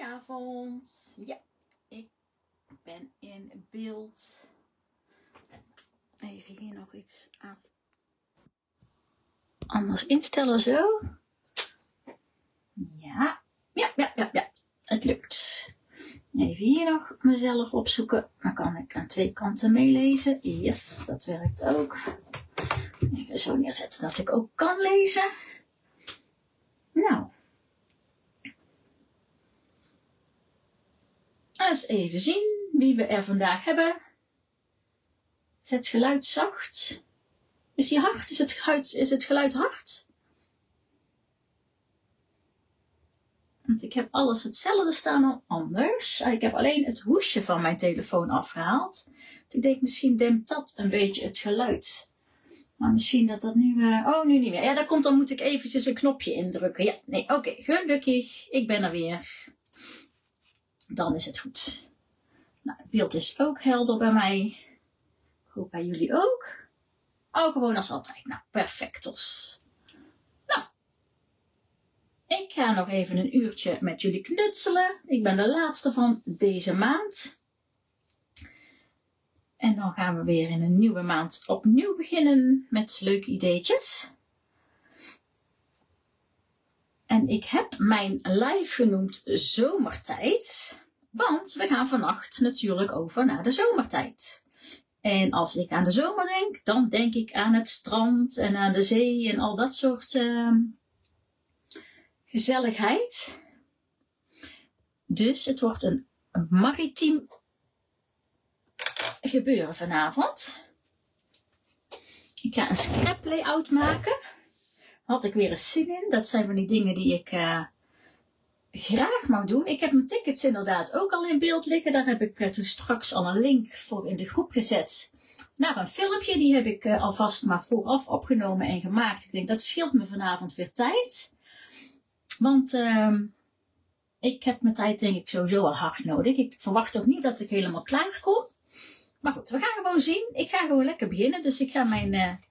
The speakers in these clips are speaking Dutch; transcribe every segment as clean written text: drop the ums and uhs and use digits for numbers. Goedenavond. Ja, ik ben in beeld. Even hier nog iets aan. Anders instellen zo. Ja. Het lukt. Even hier nog mezelf opzoeken. Dan kan ik aan twee kanten meelezen. Yes, dat werkt ook. Even zo neerzetten dat ik ook kan lezen. Nou. Eens even zien wie we er vandaag hebben. Zet geluid zacht. Is die hard? Is het geluid hard? Want ik heb alles hetzelfde staan al anders. Ik heb alleen het hoesje van mijn telefoon afgehaald. Want ik denk misschien dempt dat een beetje het geluid. Maar misschien dat nu... Oh, nu niet meer. Ja, dan moet ik eventjes een knopje indrukken. Ja, nee, oké. Gelukkig. Ik ben er weer. Dan is het goed. Nou, het beeld is ook helder bij mij. Ik hoop bij jullie ook. Oh, gewoon als altijd. Nou, perfectos. Nou, ik ga nog even een uurtje met jullie knutselen. Ik ben de laatste van deze maand. En dan gaan we weer in een nieuwe maand opnieuw beginnen met leuke ideetjes. En ik heb mijn live genoemd Zomertijd. Want we gaan vannacht natuurlijk over naar de zomertijd. En als ik aan de zomer denk, dan denk ik aan het strand en aan de zee en al dat soort gezelligheid. Dus het wordt een maritiem gebeuren vanavond. Ik ga een scrap layout maken. Had ik weer eens zin in. Dat zijn van die dingen die ik graag mag doen. Ik heb mijn tickets inderdaad ook al in beeld liggen. Daar heb ik toen straks al een link voor in de groep gezet. Naar een filmpje. Die heb ik alvast maar vooraf opgenomen en gemaakt. Ik denk dat scheelt me vanavond weer tijd. Want ik heb mijn tijd denk ik sowieso al hard nodig. Ik verwacht ook niet dat ik helemaal klaar kom. Maar goed, we gaan gewoon zien. Ik ga gewoon lekker beginnen. Dus ik ga mijn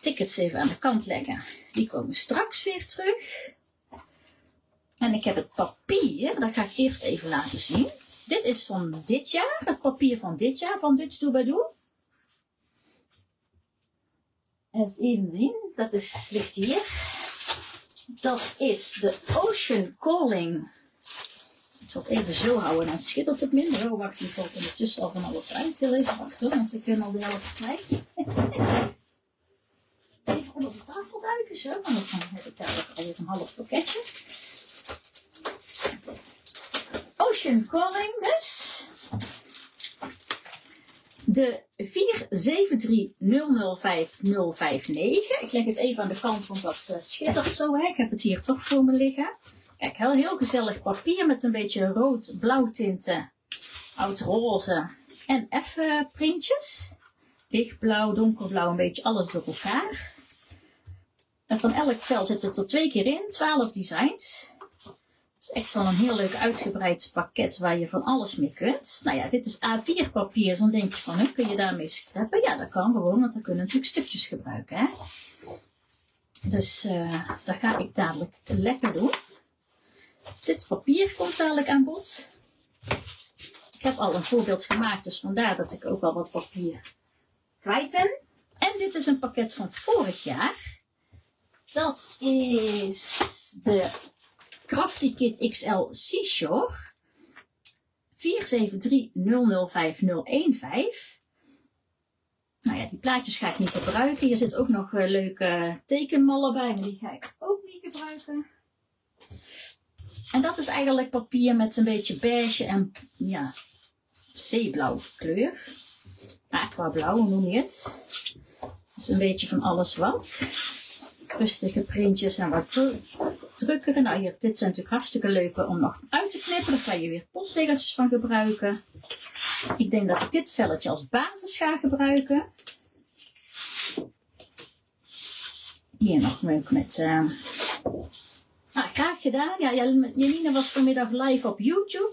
tickets even aan de kant leggen. Die komen straks weer terug. En ik heb het papier, dat ga ik eerst even laten zien. Dit is van dit jaar, het papier van dit jaar, van Dutch Doobadoo. Eens even zien, dat is, ligt hier. Dat is de Ocean Calling. Ik zal het even zo houden, dan schittert het minder. Oh, wacht, die valt ondertussen al van alles uit. Heel even wachten, want ik ben al de helft kwijt. Even onder de tafel duiken, zo. Want dan heb ik daar alweer een half pakketje. Ocean Calling dus. De 473005059. Ik leg het even aan de kant, want dat schittert zo. Hè? Ik heb het hier toch voor me liggen. Kijk, heel gezellig papier met een beetje rood-blauw tinten. Oud-roze. En effen printjes. Lichtblauw, donkerblauw, een beetje alles door elkaar. En van elk vel zit het er 2 keer in. 12 designs. Het is echt wel een heel leuk uitgebreid pakket waar je van alles mee kunt. Nou ja, dit is A4 papier. Dus dan denk je van, kun je daarmee scrappen? Ja, dat kan gewoon, want dan kunnen we natuurlijk stukjes gebruiken. Hè? Dus dat ga ik dadelijk lekker doen. Dus dit papier komt dadelijk aan bod. Ik heb al een voorbeeld gemaakt, dus vandaar dat ik ook al wat papier kwijt ben. En dit is een pakket van vorig jaar. Dat is de Crafty Kit XL Seashore 473005015. Nou ja, die plaatjes ga ik niet gebruiken. Hier zit ook nog leuke tekenmallen bij, maar die ga ik ook niet gebruiken. En dat is eigenlijk papier met een beetje beige en ja, zeeblauw kleur. Aquablauw noem je het. Dus een beetje van alles wat. Rustige printjes en wat drukkeren. Nou, hier, dit zijn natuurlijk hartstikke leuke om nog uit te knippen. Daar kan je weer postzegeltjes van gebruiken. Ik denk dat ik dit velletje als basis ga gebruiken. Hier nog leuk met... graag gedaan. Ja, Jeline was vanmiddag live op YouTube.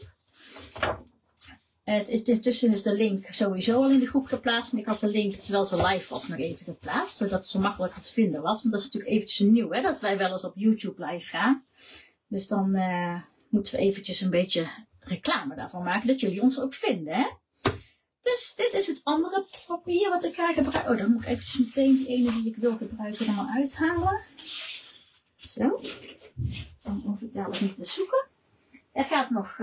Het is, intussen is de link sowieso al in de groep geplaatst. Maar ik had de link terwijl ze live was nog even geplaatst. Zodat ze makkelijk te vinden was. Want dat is natuurlijk eventjes nieuw. Hè, dat wij wel eens op YouTube live gaan. Dus dan moeten we eventjes een beetje reclame daarvan maken, dat jullie ons ook vinden, hè? Dus dit is het andere papier wat ik ga gebruiken. Oh, dan moet ik eventjes meteen die ene die ik wil gebruiken er maar uithalen. Zo. Dan hoef ik daar wat niet te zoeken. Er gaat nog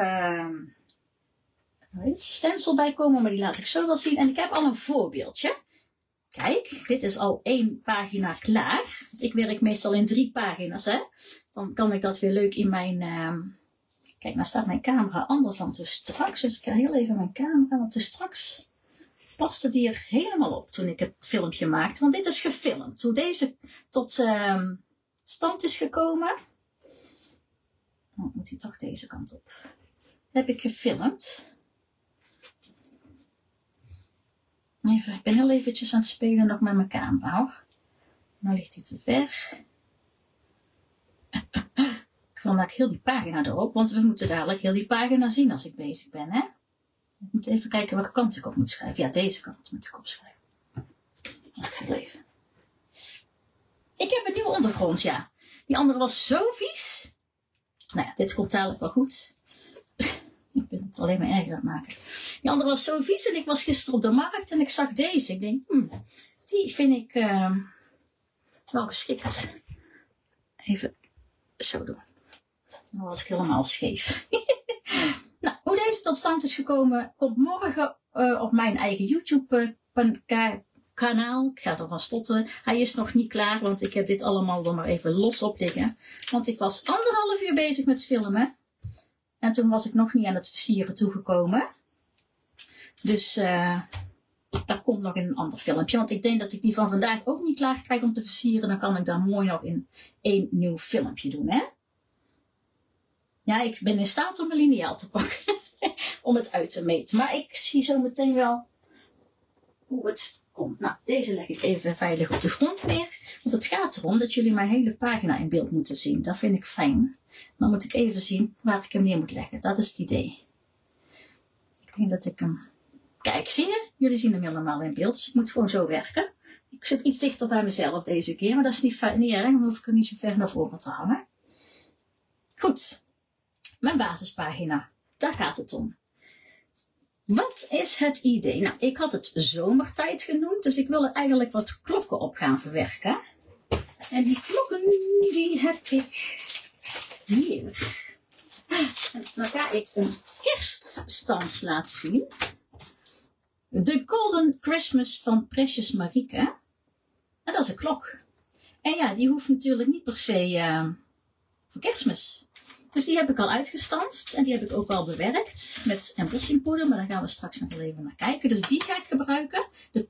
een stencil bij komen, maar die laat ik zo wel zien. En ik heb al een voorbeeldje. Kijk, dit is al 1 pagina klaar. Want ik werk meestal in 3 pagina's, hè. Dan kan ik dat weer leuk in mijn... Kijk, nou staat mijn camera anders dan te straks. Dus ik ga heel even mijn camera, want te straks paste die er helemaal op toen ik het filmpje maakte. Want dit is gefilmd. Hoe deze tot stand is gekomen. Oh, moet hij toch deze kant op. Heb ik gefilmd. Even, ik ben heel eventjes aan het spelen nog met mijn camera. Hoor. Nou ligt hij te ver. Ik wil namelijk heel die pagina erop, want we moeten dadelijk heel die pagina zien als ik bezig ben, hè? Ik moet even kijken welke kant ik op moet schrijven. Ja, deze kant moet ik opschrijven. Wacht even. Ik heb een nieuwe ondergrond, ja. Die andere was zo vies. Nou ja, dit komt dadelijk wel goed. Ik ben het alleen maar erger aan het maken. Die andere was zo vies en ik was gisteren op de markt en ik zag deze. Ik denk, die vind ik wel geschikt. Even zo doen. Dan was ik helemaal scheef. Nou, hoe deze tot stand is gekomen, komt morgen op mijn eigen YouTube kanaal. Ik ga ervan stotten. Hij is nog niet klaar, want ik heb dit allemaal dan maar even los op liggen. Want ik was 1,5 uur bezig met filmen. En toen was ik nog niet aan het versieren toegekomen. Dus dat komt nog in een ander filmpje. Want ik denk dat ik die van vandaag ook niet klaar krijg om te versieren. Dan kan ik daar mooi nog in 1 nieuw filmpje doen, hè. Ja, ik ben in staat om mijn liniaal te pakken. Om het uit te meten. Maar ik zie zo meteen wel hoe het komt. Nou, deze leg ik even veilig op de grond neer. Want het gaat erom dat jullie mijn hele pagina in beeld moeten zien. Dat vind ik fijn. Dan moet ik even zien waar ik hem neer moet leggen. Dat is het idee. Ik denk dat ik hem... Kijk, zie je? Jullie zien hem helemaal in beeld. Dus ik moet gewoon zo werken. Ik zit iets dichter bij mezelf deze keer. Maar dat is niet erg. Dan hoef ik er niet zo ver naar voren te hangen. Goed. Mijn basispagina, daar gaat het om. Wat is het idee? Nou, ik had het zomertijd genoemd, dus ik wil er eigenlijk wat klokken op gaan verwerken. En die klokken, die heb ik hier. En dan ga ik een kerststans laten zien. De Golden Christmas van Precious Marieke. En dat is een klok. En ja, die hoeft natuurlijk niet per se voor kerstmis. Dus die heb ik al uitgestanst en die heb ik ook al bewerkt met embossingpoeder, maar daar gaan we straks nog wel even naar kijken. Dus die ga ik gebruiken, de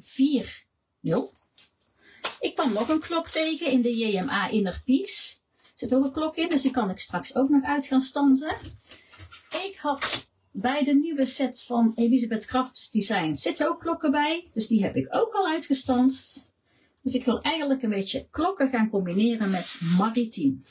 PM10240. Ik kwam nog een klok tegen in de JMA Inner Peace. Er zit ook een klok in, dus die kan ik straks ook nog uit gaan stansen. Ik had bij de nieuwe set van Elisabeth Crafts Design zitten ook klokken bij, dus die heb ik ook al uitgestanst. Dus ik wil eigenlijk een beetje klokken gaan combineren met maritiem.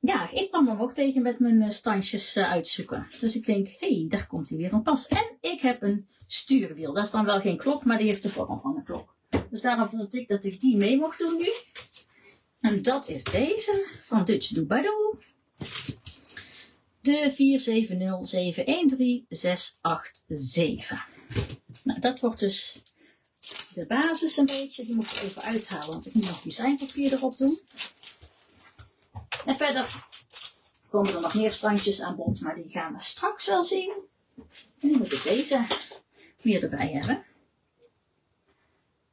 Ja, ik kwam hem ook tegen met mijn standjes uitzoeken. Dus ik denk, hé, daar komt hij weer van pas. En ik heb een stuurwiel. Dat is dan wel geen klok, maar die heeft de vorm van een klok. Dus daarom vond ik dat ik die mee mocht doen nu. En dat is deze van Dutch Doobadoo. De 470713687. Nou, dat wordt dus de basis een beetje. Die moet ik even uithalen, want ik moet nog designpapier erop doen. En verder komen er nog meer standjes aan bod, maar die gaan we straks wel zien. En nu moet ik deze weer erbij hebben.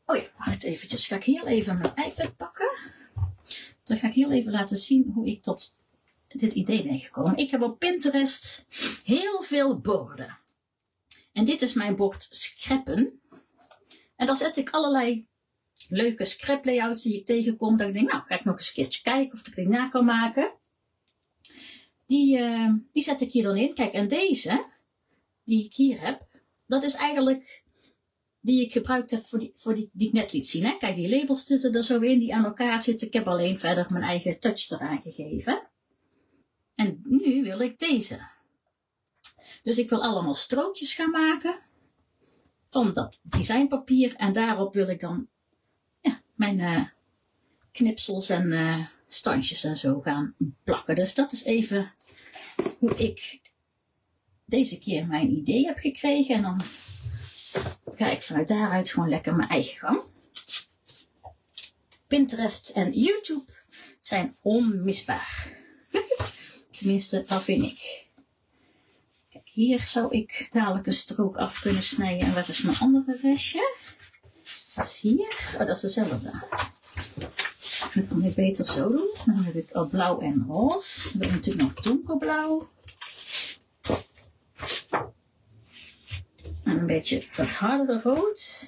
Oh ja, wacht eventjes. Ga ik heel even mijn iPad pakken. Dan ga ik heel even laten zien hoe ik tot dit idee ben gekomen. Ik heb op Pinterest heel veel borden. En dit is mijn bord scrappen. En daar zet ik allerlei... leuke scrap layouts die ik tegenkom. Dat ik denk, nou ga ik nog eens een keertje kijken of ik die na kan maken. Die zet ik hier dan in. Kijk, en deze, die ik hier heb, dat is eigenlijk die ik gebruikt heb voor die ik net liet zien. Hè? Kijk, die labels zitten er zo in, die aan elkaar zitten. Ik heb alleen verder mijn eigen touch eraan gegeven. En nu wil ik deze. Dus ik wil allemaal strookjes gaan maken van dat designpapier. En daarop wil ik dan mijn knipsels en standjes en zo gaan plakken. Dus dat is even hoe ik deze keer mijn idee heb gekregen. En dan ga ik vanuit daaruit gewoon lekker mijn eigen gang. Pinterest en YouTube zijn onmisbaar. Tenminste, dat vind ik. Kijk, hier zou ik dadelijk een strook af kunnen snijden. En waar is mijn andere restje? Dat is hier. Oh, dat is dezelfde. Dat kan ik beter zo doen. Dan heb ik al blauw en roze. Dan ben ik natuurlijk nog donkerblauw. En een beetje dat hardere rood.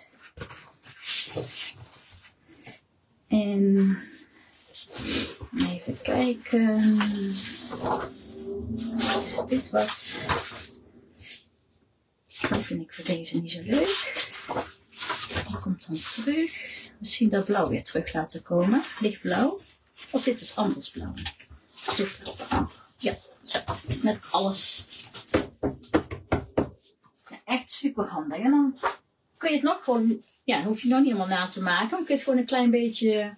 En even kijken. Is dit wat? Dat vind ik voor deze niet zo leuk. Die komt dan terug. Misschien dat blauw weer terug laten komen. Lichtblauw. Of dit is anders blauw. Lichtblauw. Ja, zo. Met alles. Ja, echt super handig. En dan kun je het nog gewoon... Ja, hoef je nog niet helemaal na te maken. Dan kun je het gewoon een klein beetje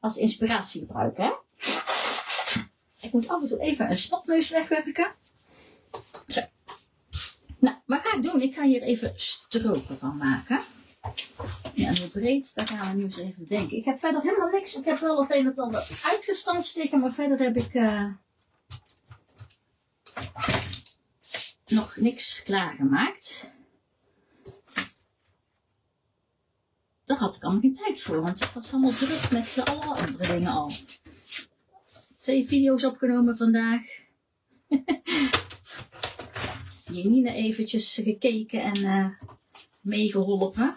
als inspiratie gebruiken. Hè? Ik moet af en toe even een snotneus wegwerken. Zo. Nou, wat ga ik doen? Ik ga hier even stroken van maken. Ja, en hoe breed, daar gaan we nu eens even denken. Ik heb verder helemaal niks. Ik heb wel het een en ander uitgestandslikken, maar verder heb ik nog niks klaargemaakt. Daar had ik allemaal geen tijd voor, want ik was allemaal druk met alle andere dingen al. 2 video's opgenomen vandaag. Janine eventjes gekeken en meegeholpen.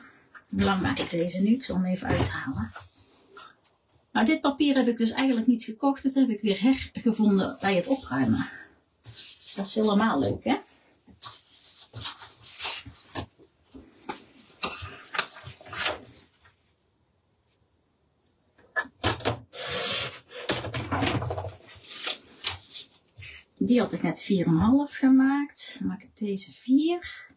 Hoe lang maak ik deze nu? Ik zal hem even uithalen. Nou, dit papier heb ik dus eigenlijk niet gekocht. Dat heb ik weer hergevonden bij het opruimen. Dus dat is helemaal leuk, hè? Die had ik net 4,5 gemaakt. Dan maak ik deze 4.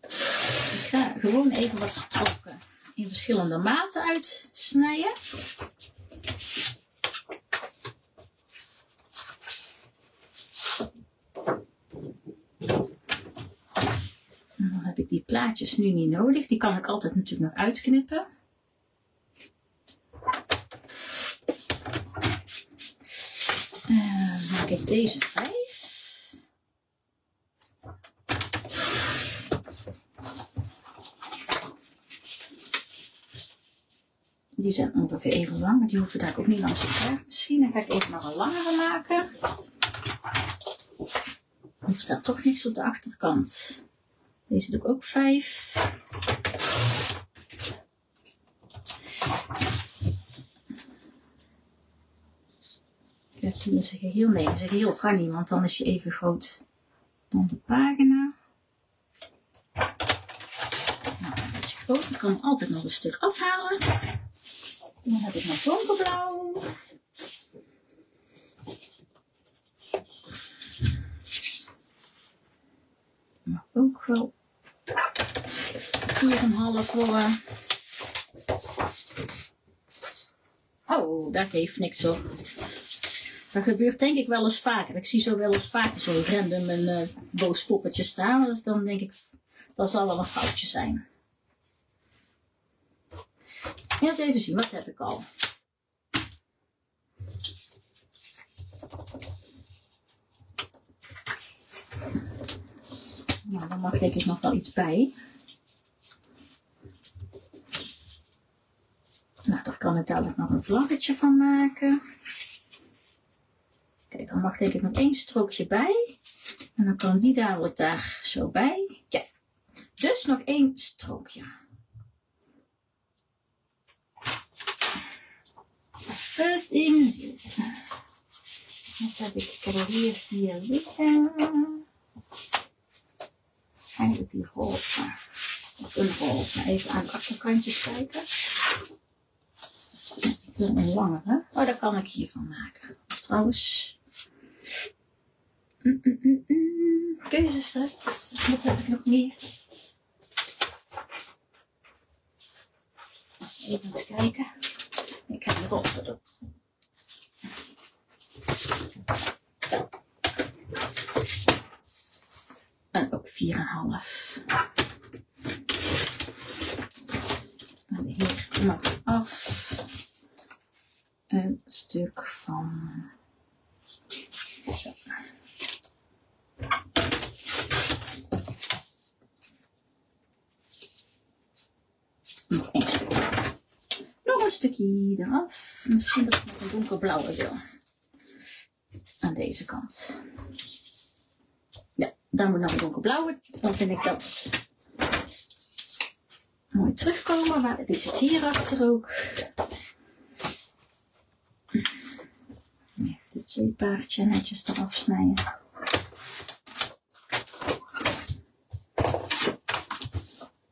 Dus ik ga gewoon even wat stroken in verschillende maten uitsnijden. En dan heb ik die plaatjes nu niet nodig. Die kan ik altijd natuurlijk nog uitknippen. Dan maak ik deze 5. Die zijn ongeveer even lang, maar die hoeven daar ook niet langs elkaar. Misschien dan ga ik even nog een langere maken. Er staat toch niks op de achterkant. Deze doe ik ook 5. Die in zijn geheel, nee, in zijn geheel kan niet, want dan is je even groot dan de pagina. Nou, een beetje groot, ik kan hem altijd nog een stuk afhalen. En dan heb ik nog donkerblauw. Mag ook wel 4,5 worden. Oh, dat geeft niks op. Dat gebeurt denk ik wel eens vaker. Ik zie zo wel eens vaker zo'n random een boos poppetje staan. Dus dan denk ik, dat zal wel een foutje zijn. Eerst even zien, wat heb ik al? Nou, daar mag denk ik nog wel iets bij. Nou, daar kan ik dadelijk nog een vlaggetje van maken. Kijk, dan mag denk ik nog 1 strookje bij. En dan kan die dadelijk daar zo bij. Ja, dus nog 1 strookje. Rust in mijn ziel. Wat heb ik er hier liggen? Eigenlijk die roze. Of een roze. Even aan de achterkantjes kijken. Ik wil een langere. Oh, daar kan ik hiervan maken. Trouwens. Keuzestress. Wat heb ik nog meer? Even eens kijken. Ik ga de roze doen. En ook 4,5. En hier nog af. Een stuk van... Zo. Nog één stuk. Nog een stukje eraf. Misschien dat ik nog een donkerblauwe wil. Aan deze kant. Ja, daar moet nog een donkerblauwe. Dan vind ik dat mooi terugkomen. Maar het is hierachter ook. Even dit zeepaardje netjes eraf snijden.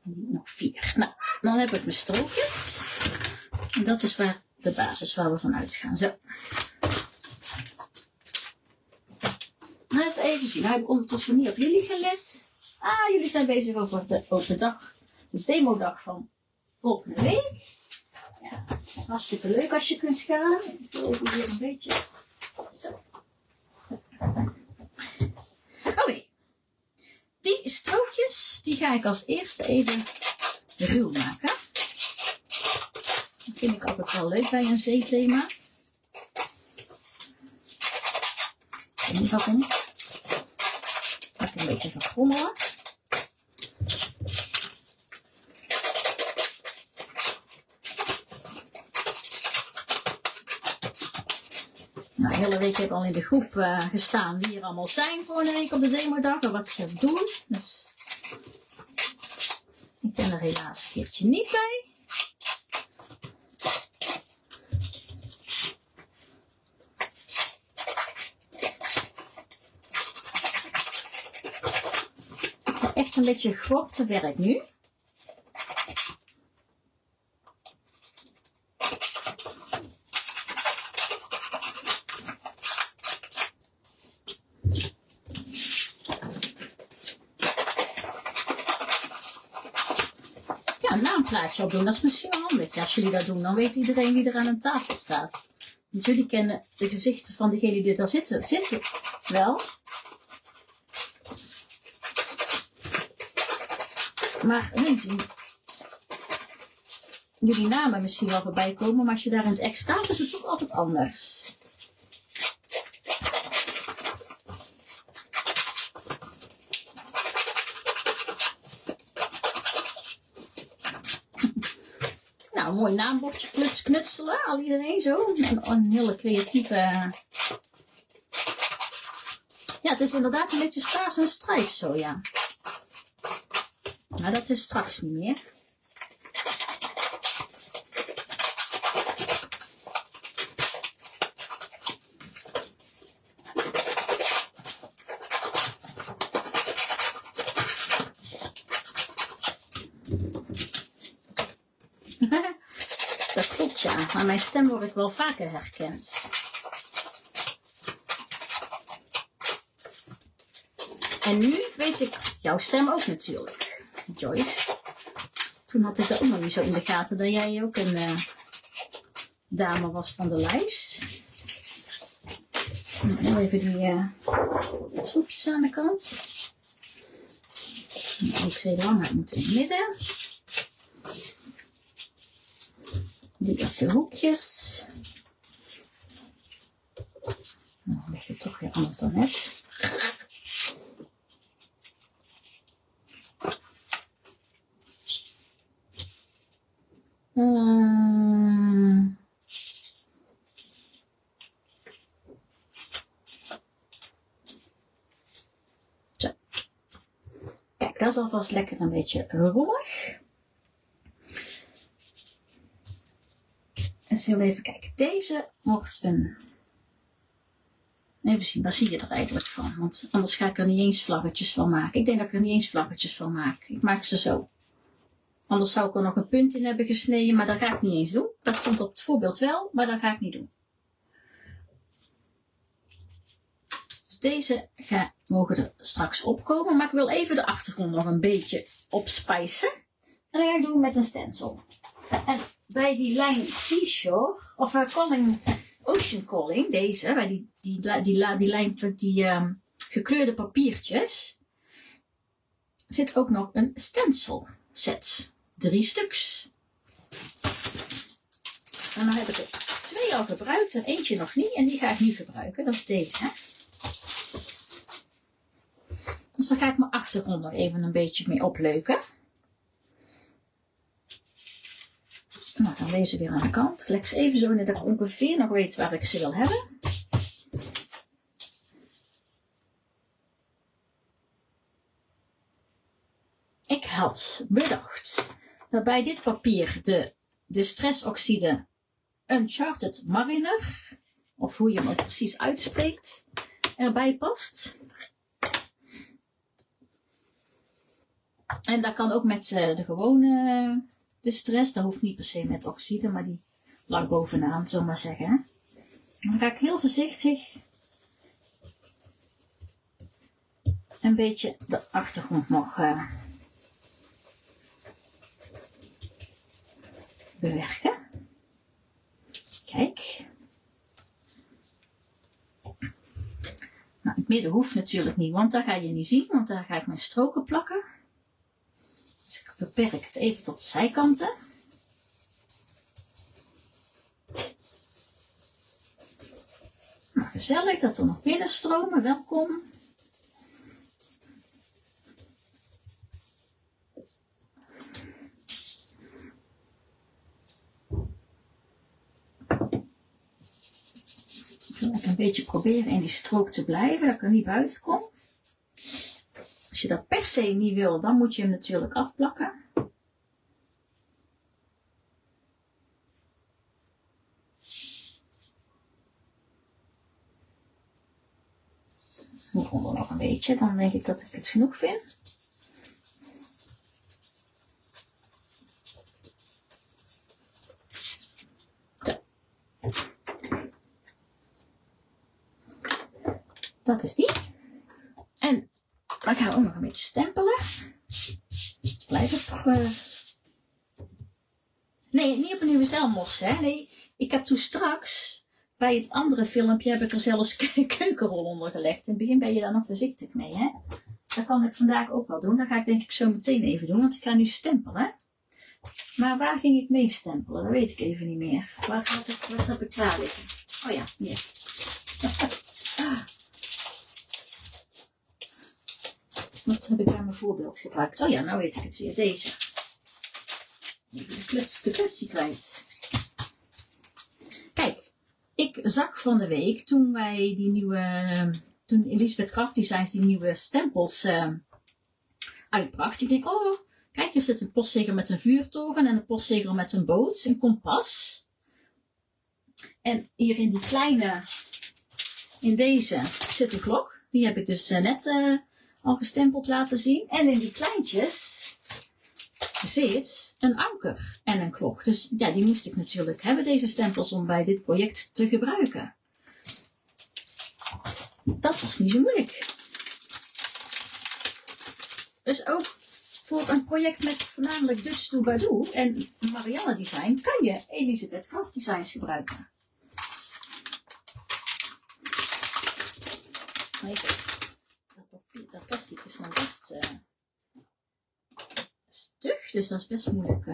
En nog 4. Nou, dan heb ik mijn strookjes. En dat is waar de basis waar we vanuit gaan. Zo. Eens even zien. Nou heb ik ondertussen niet op jullie gelet. Ah, jullie zijn bezig over de open dag. De demodag van volgende week. Ja, hartstikke leuk als je kunt gaan. Ik zal even hier een beetje. Zo. Oké. Die strookjes, die ga ik als eerste even ruw maken. Dat vind ik altijd wel leuk bij een zeethema. Ik weet niet waarom. Ik pak een beetje van grommelen. Nou, de hele week heb ik al in de groep gestaan wie er allemaal zijn voor een week op de demodag en wat ze doen. Dus ik ben er helaas een keertje niet bij. Echt een beetje grof te werk nu. Op doen. Dat is misschien wel handig. Ja, als jullie dat doen, dan weet iedereen die er aan een tafel staat. Want jullie kennen de gezichten van degenen die daar zitten wel. Maar hun zien jullie namen misschien wel voorbij komen, maar als je daar in het echt staat, is het toch altijd anders. Een mooi naambordje knutselen, al iedereen zo. Een hele creatieve... Ja, het is inderdaad een beetje staars en strijf zo, ja. Maar dat is straks niet meer. Maar mijn stem word ik wel vaker herkend. En nu weet ik jouw stem ook natuurlijk, Joyce. Toen had ik dat ook nog niet zo in de gaten dat jij ook een dame was van de lijst. Even die troepjes aan de kant. En 2 lange moeten in het midden. Die op de hoekjes. Nou, ligt het toch weer anders dan net. Zo. Kijk, dat is alvast lekker een beetje rommelig. Zullen we even kijken. Deze wordt een... Even zien, waar zie je er eigenlijk van? Want anders ga ik er niet eens vlaggetjes van maken. Ik denk dat ik er niet eens vlaggetjes van maak. Ik maak ze zo. Anders zou ik er nog een punt in hebben gesneden, maar dat ga ik niet eens doen. Dat stond op het voorbeeld wel, maar dat ga ik niet doen. Dus deze mogen er straks opkomen. Maar ik wil even de achtergrond nog een beetje opspijzen. En dat ga ik doen met een stencil. En bij die lijn Seashore, of Calling, Ocean Calling, deze, bij die lijn met die gekleurde papiertjes, zit ook nog een stencil set. 3 stuks. En dan heb ik er 2 al gebruikt en eentje nog niet. En die ga ik nu gebruiken. Dat is deze. Dus daar ga ik mijn achtergrond nog even een beetje mee opleuken. Nou, dan deze weer aan de kant. Ik leg ze even zo dat ik ongeveer nog weet waar ik ze wil hebben. Ik had bedacht dat bij dit papier de distressoxide Uncharted Mariner, of hoe je hem ook precies uitspreekt, erbij past. En dat kan ook met de gewone distress, dat hoeft niet per se met oxide, maar die lang bovenaan, zullen we maar zeggen. Dan ga ik heel voorzichtig een beetje de achtergrond nog bewerken. Kijk. Nou, het midden hoeft natuurlijk niet, want daar ga je niet zien, want daar ga ik mijn stroken plakken. Dus ik beperk het even tot de zijkanten. Nou, gezellig dat er nog binnenstromen, welkom. Een beetje proberen in die strook te blijven, dat ik er niet buiten kom. Als je dat per se niet wil, dan moet je hem natuurlijk afplakken. Hieronder nog een beetje, dan denk ik dat ik het genoeg vind. Dat is die. En dan gaan we ook nog een beetje stempelen. Blijf op. Nee, niet op een nieuwe zelmos, hè. Nee, ik heb toen straks bij het andere filmpje heb ik er zelfs keukenrol onder gelegd. In het begin ben je daar nog voorzichtig mee, hè. Dat kan ik vandaag ook wel doen. Dat ga ik denk ik zo meteen even doen, want ik ga nu stempelen. Maar waar ging ik mee stempelen? Dat weet ik even niet meer. Wat heb ik klaar liggen? Oh ja, hier. Wat heb ik bij mijn voorbeeld gebruikt? Oh ja, nou weet ik het weer. Deze. De kwestie kwijt. Kijk, ik zag van de week toen wij die nieuwe, toen Elisabeth Craft Designs die nieuwe stempels uitbracht. Ik denk, oh, kijk, hier zit een postzegel met een vuurtoren en een postzegel met een boot, een kompas. En hier in die kleine, in deze zit een klok. Die heb ik dus net al gestempeld laten zien. En in die kleintjes zit een anker en een klok. Dus ja, die moest ik natuurlijk hebben, deze stempels, om bij dit project te gebruiken. Dat was niet zo moeilijk. Dus ook voor een project met voornamelijk Dutch Doobadoo en Marianne Design kan je Elisabeth Craft Designs gebruiken. Dat plastic is wel best stug, dus dat is best moeilijk.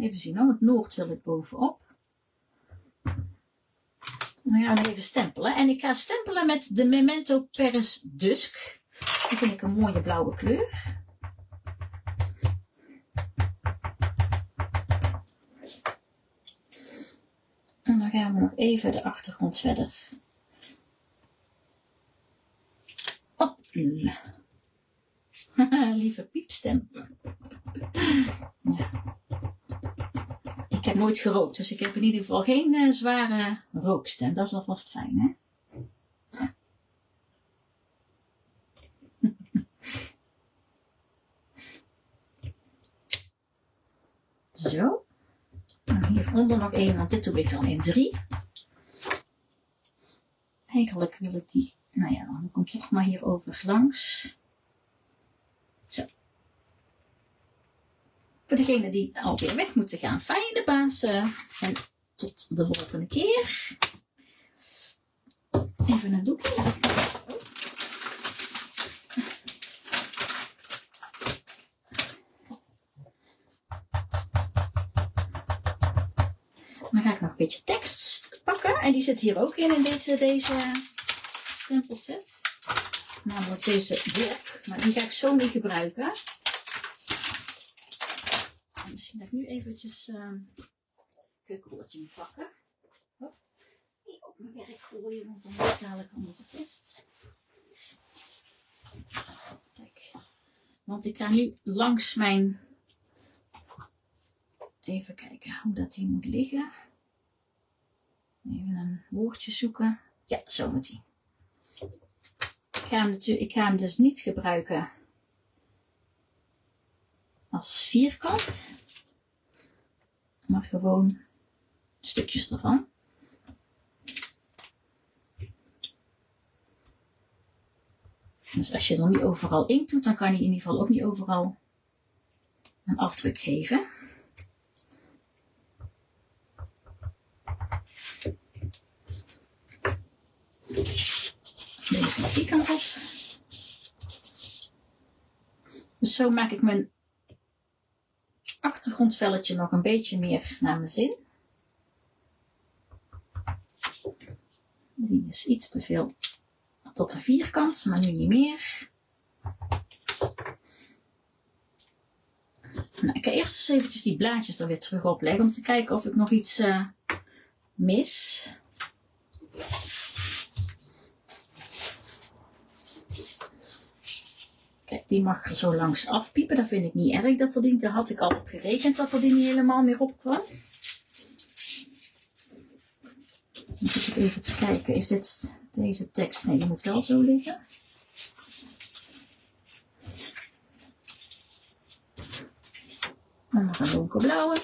Even zien, hoor. Het Noord wil ik bovenop. Nou ja, even stempelen. En ik ga stempelen met de Memento Paris Dusk. Die vind ik een mooie blauwe kleur. En dan gaan we nog even de achtergrond verder. Lieve piepstem. Ja. Ik heb nooit gerookt, dus ik heb in ieder geval geen zware rookstem. Dat is alvast fijn, hè? Zo. En hieronder nog één, want dit doe ik dan in 3. Eigenlijk wil ik die... Nou ja, dan kom ik toch maar hierover langs. Zo. Voor degenen die alweer weg moeten gaan, fijne Pasen. En tot de volgende keer. Even een doekje. Dan ga ik nog een beetje tekst pakken. En die zit hier ook in deze stempelset. Namelijk deze blok. Maar die ga ik zo niet gebruiken. Misschien dat ik nu eventjes een keukenrolletje moet pakken. Hop. Die op mijn werk gooien, want dan is het dadelijk allemaal verpest. Kijk. Want ik ga nu langs mijn... Even kijken hoe dat hier moet liggen. Even een woordje zoeken. Ja, zo moet die. Ik ga hem dus niet gebruiken als vierkant. Maar gewoon stukjes ervan. Dus als je er niet overal inkt doet, dan kan je in ieder geval ook niet overal een afdruk geven. Deze die kant op. Dus zo maak ik mijn achtergrondvelletje nog een beetje meer naar mijn zin. Die is iets te veel tot een vierkant, maar nu niet meer. Nou, ik ga eerst eens eventjes die blaadjes er weer terug op leggen om te kijken of ik nog iets mis. Kijk, die mag er zo langs afpiepen. Dat vind ik niet erg. Daar had ik al op gerekend dat er die niet helemaal meer op kwam. Dan zit ik even te kijken. Is dit deze tekst? Nee, die moet wel zo liggen. En dan gaan we ook een blauwe.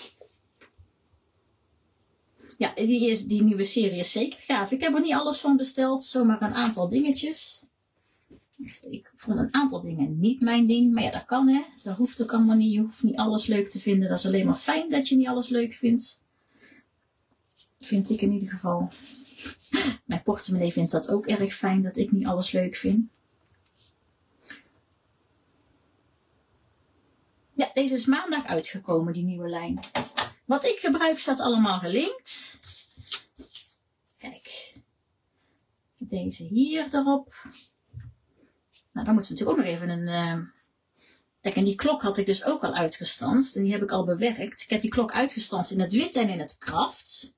Ja, die nieuwe serie is zeker gaaf. Ik heb er niet alles van besteld. Zomaar een aantal dingetjes. Ik vond een aantal dingen niet mijn ding. Maar ja, dat kan hè. Dat hoeft ook allemaal niet. Je hoeft niet alles leuk te vinden. Dat is alleen maar fijn dat je niet alles leuk vindt. Vind ik in ieder geval. Mijn portemonnee vindt dat ook erg fijn. Dat ik niet alles leuk vind. Ja, deze is maandag uitgekomen. Die nieuwe lijn. Wat ik gebruik staat allemaal gelinkt. Kijk. Deze hier erop. Nou, dan moeten we natuurlijk ook nog even een... Kijk, en die klok had ik dus ook al uitgestanst. En die heb ik al bewerkt. Ik heb die klok uitgestanst in het wit en in het kraft.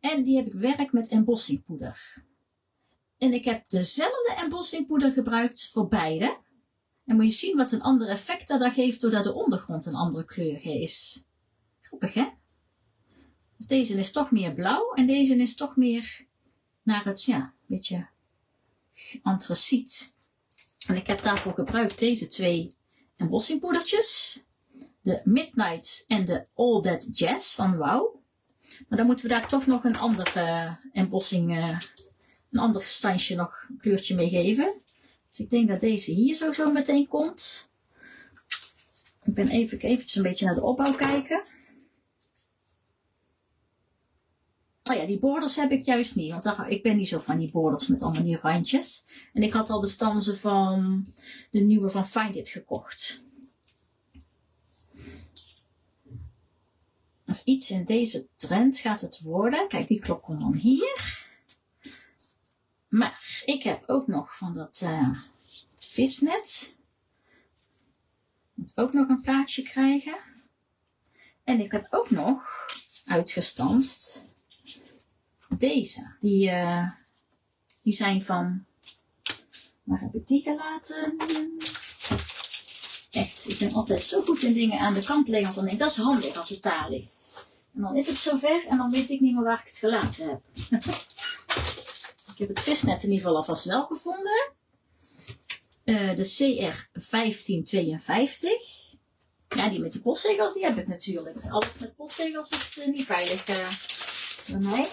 En die heb ik bewerkt met embossingpoeder. En ik heb dezelfde embossingpoeder gebruikt voor beide. En moet je zien wat een ander effect dat geeft doordat de ondergrond een andere kleur is. Grappig, hè? Dus deze is toch meer blauw en deze is toch meer naar het, ja, beetje... antraciet. En ik heb daarvoor gebruikt deze twee embossingpoedertjes. De Midnight en de All That Jazz van Wow. Maar dan moeten we daar toch nog een andere embossing, een ander gestansje nog een kleurtje mee geven. Dus ik denk dat deze hier zo meteen komt. Ik ben eventjes een beetje naar de opbouw kijken. Oh ja, die borders heb ik juist niet, want ik ben niet zo van die borders met allemaal die randjes. En ik had al de stansen van de nieuwe van Find It gekocht. Als iets in deze trend gaat het worden. Kijk, die klok komt dan hier. Maar ik heb ook nog van dat visnet. Moet ook nog een plaatje krijgen. En ik heb ook nog uitgestanst... Deze, die zijn van, waar heb ik die gelaten? Echt, ik ben altijd zo goed in dingen aan de kant leggen, want dan denk ik, dat is handig als het daar ligt. En dan is het zover en dan weet ik niet meer waar ik het gelaten heb. Ik heb het visnet in ieder geval alvast wel gevonden. De CR1552. Ja, die met die postzegels, die heb ik natuurlijk. Alles met postzegels is niet veilig bij mij.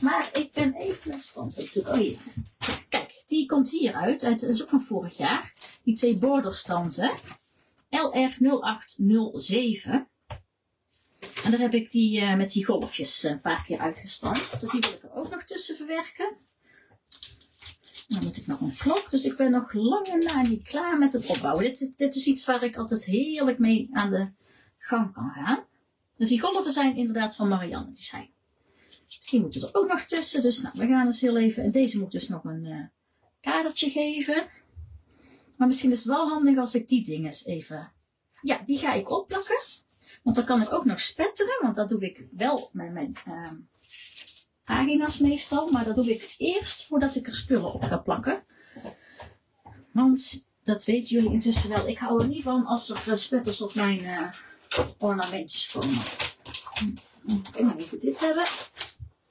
Maar ik ben even mijn stand aan het zoeken. Oh, hier. Kijk, die komt hieruit. Dat is ook van vorig jaar. Die twee borderstansen. L erg 0807. En daar heb ik die met die golfjes een paar keer uitgestanst. Dus die wil ik er ook nog tussen verwerken. Dan moet ik nog een klok. Dus ik ben nog lange na niet klaar met het opbouwen. Dit is iets waar ik altijd heerlijk mee aan de gang kan gaan. Dus die golven zijn inderdaad van Marianne. Dus die moeten er ook nog tussen. Dus nou, we gaan eens heel even... En deze moet ik dus nog een kadertje geven. Maar misschien is het wel handig als ik die dingen eens even... Ja, die ga ik opplakken. Want dan kan ik ook nog spetteren. Want dat doe ik wel met mijn... pagina's meestal, maar dat doe ik eerst voordat ik er spullen op ga plakken. Want, dat weten jullie intussen wel, ik hou er niet van als er spetters op mijn ornamentjes komen. Ik kan even dit hebben.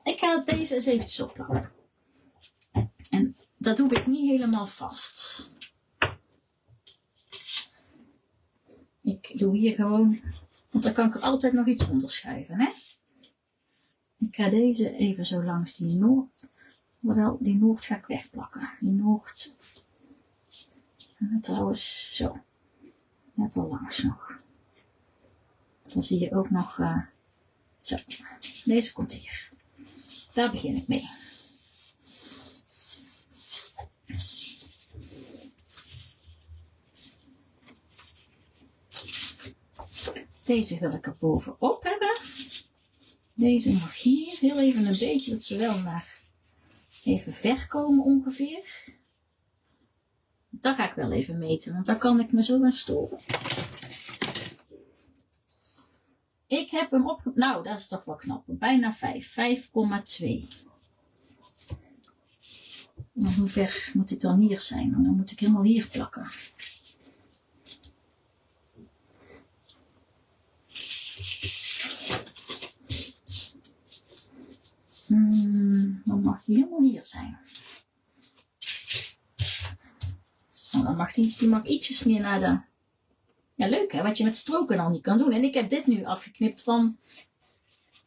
Ik ga deze eens eventjes opplakken. En dat doe ik niet helemaal vast. Ik doe hier gewoon, want dan kan ik er altijd nog iets onder schrijven, hè. Ik ga deze even zo langs die Noord. Hoewel, die Noord ga ik wegplakken. Die Noord. Trouwens, zo. Net al langs nog. Dan zie je ook nog. Zo. Deze komt hier. Daar begin ik mee. Deze wil ik er bovenop hebben. Deze nog hier, heel even een beetje, dat ze wel naar even ver komen ongeveer. Dat ga ik wel even meten, want daar kan ik me zo aan storen. Ik heb hem op, nou dat is toch wel knap, bijna 5, 5,2. Hoe ver moet ik dan hier zijn? Dan moet ik helemaal hier plakken. Dan mag hij helemaal hier zijn. Nou, dan mag die ietsjes meer naar de... Ja, leuk hè, wat je met stroken al niet kan doen. En ik heb dit nu afgeknipt van...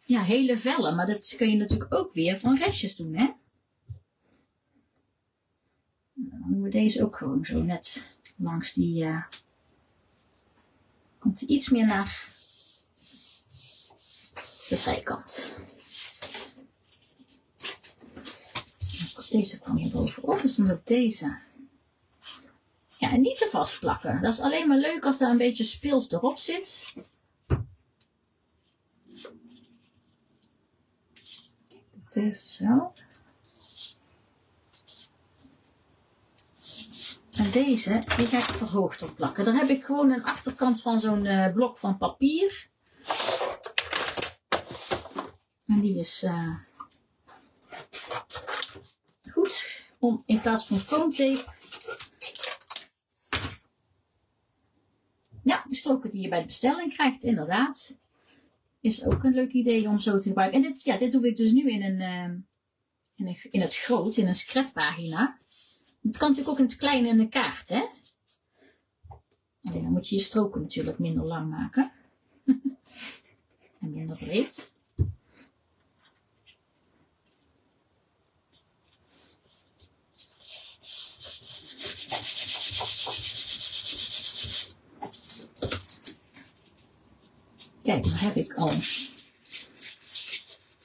Ja, hele vellen. Maar dat kun je natuurlijk ook weer van restjes doen, hè. Nou, dan doen we deze ook gewoon zo net langs die... Komt hij iets meer naar... de zijkant. Deze kwam hier bovenop, dus dan met deze. Ja, en niet te vast plakken. Dat is alleen maar leuk als daar een beetje speels erop zit. Deze zo. En deze, die ga ik verhoogd op plakken. Daar heb ik gewoon een achterkant van zo'n blok van papier. En die is... om in plaats van foamtape. Ja, de stroken die je bij de bestelling krijgt, inderdaad. Is ook een leuk idee om zo te gebruiken. En dit, ja, dit doe ik dus nu in het groot, in een scrappagina. Het kan natuurlijk ook in het klein in de kaart, hè. Alleen dan moet je je stroken natuurlijk minder lang maken. En minder breed. Kijk, daar heb ik al.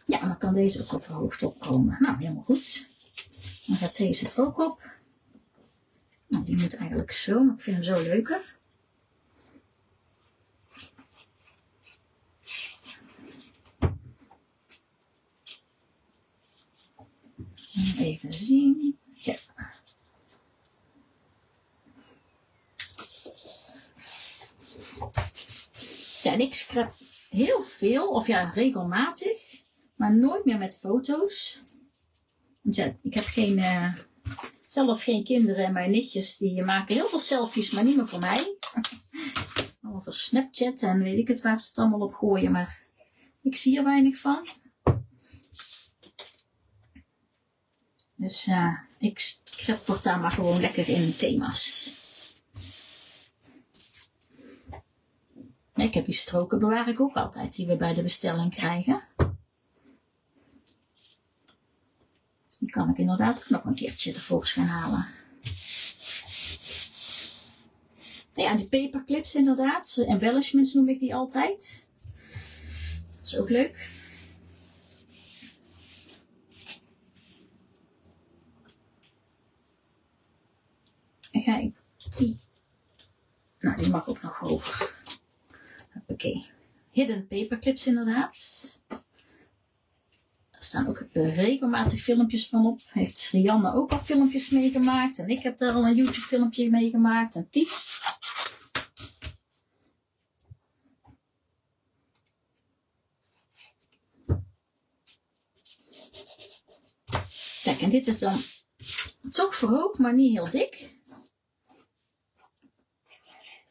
Ja, dan kan deze ook al verhoogd opkomen. Nou, helemaal goed. Dan gaat deze er ook op. Nou, die moet eigenlijk zo, maar ik vind hem zo leuker. Even zien. Ja. Ja, en ik scrap heel veel, of ja, regelmatig, maar nooit meer met foto's. Want ja, ik heb geen, zelf geen kinderen en mijn nichtjes, die maken heel veel selfies, maar niet meer voor mij. Allemaal voor Snapchat en weet ik het waar ze het allemaal op gooien, maar ik zie er weinig van. Dus ik scrap voortaan maar gewoon lekker in thema's. Ik heb die stroken bewaar ik ook altijd, die we bij de bestelling krijgen. Dus die kan ik inderdaad ook nog een keertje tevoorschijn halen. Ja, die paperclips inderdaad. Embellishments noem ik die altijd. Dat is ook leuk. Dan ga ik die... Nou, die mag ook nog over. Hoppakee. Hidden paperclips inderdaad. Er staan ook regelmatig filmpjes van op. Heeft Rianne ook al filmpjes meegemaakt. En ik heb daar al een YouTube filmpje meegemaakt. En Ties. Kijk, en dit is dan toch verhoogd, maar niet heel dik.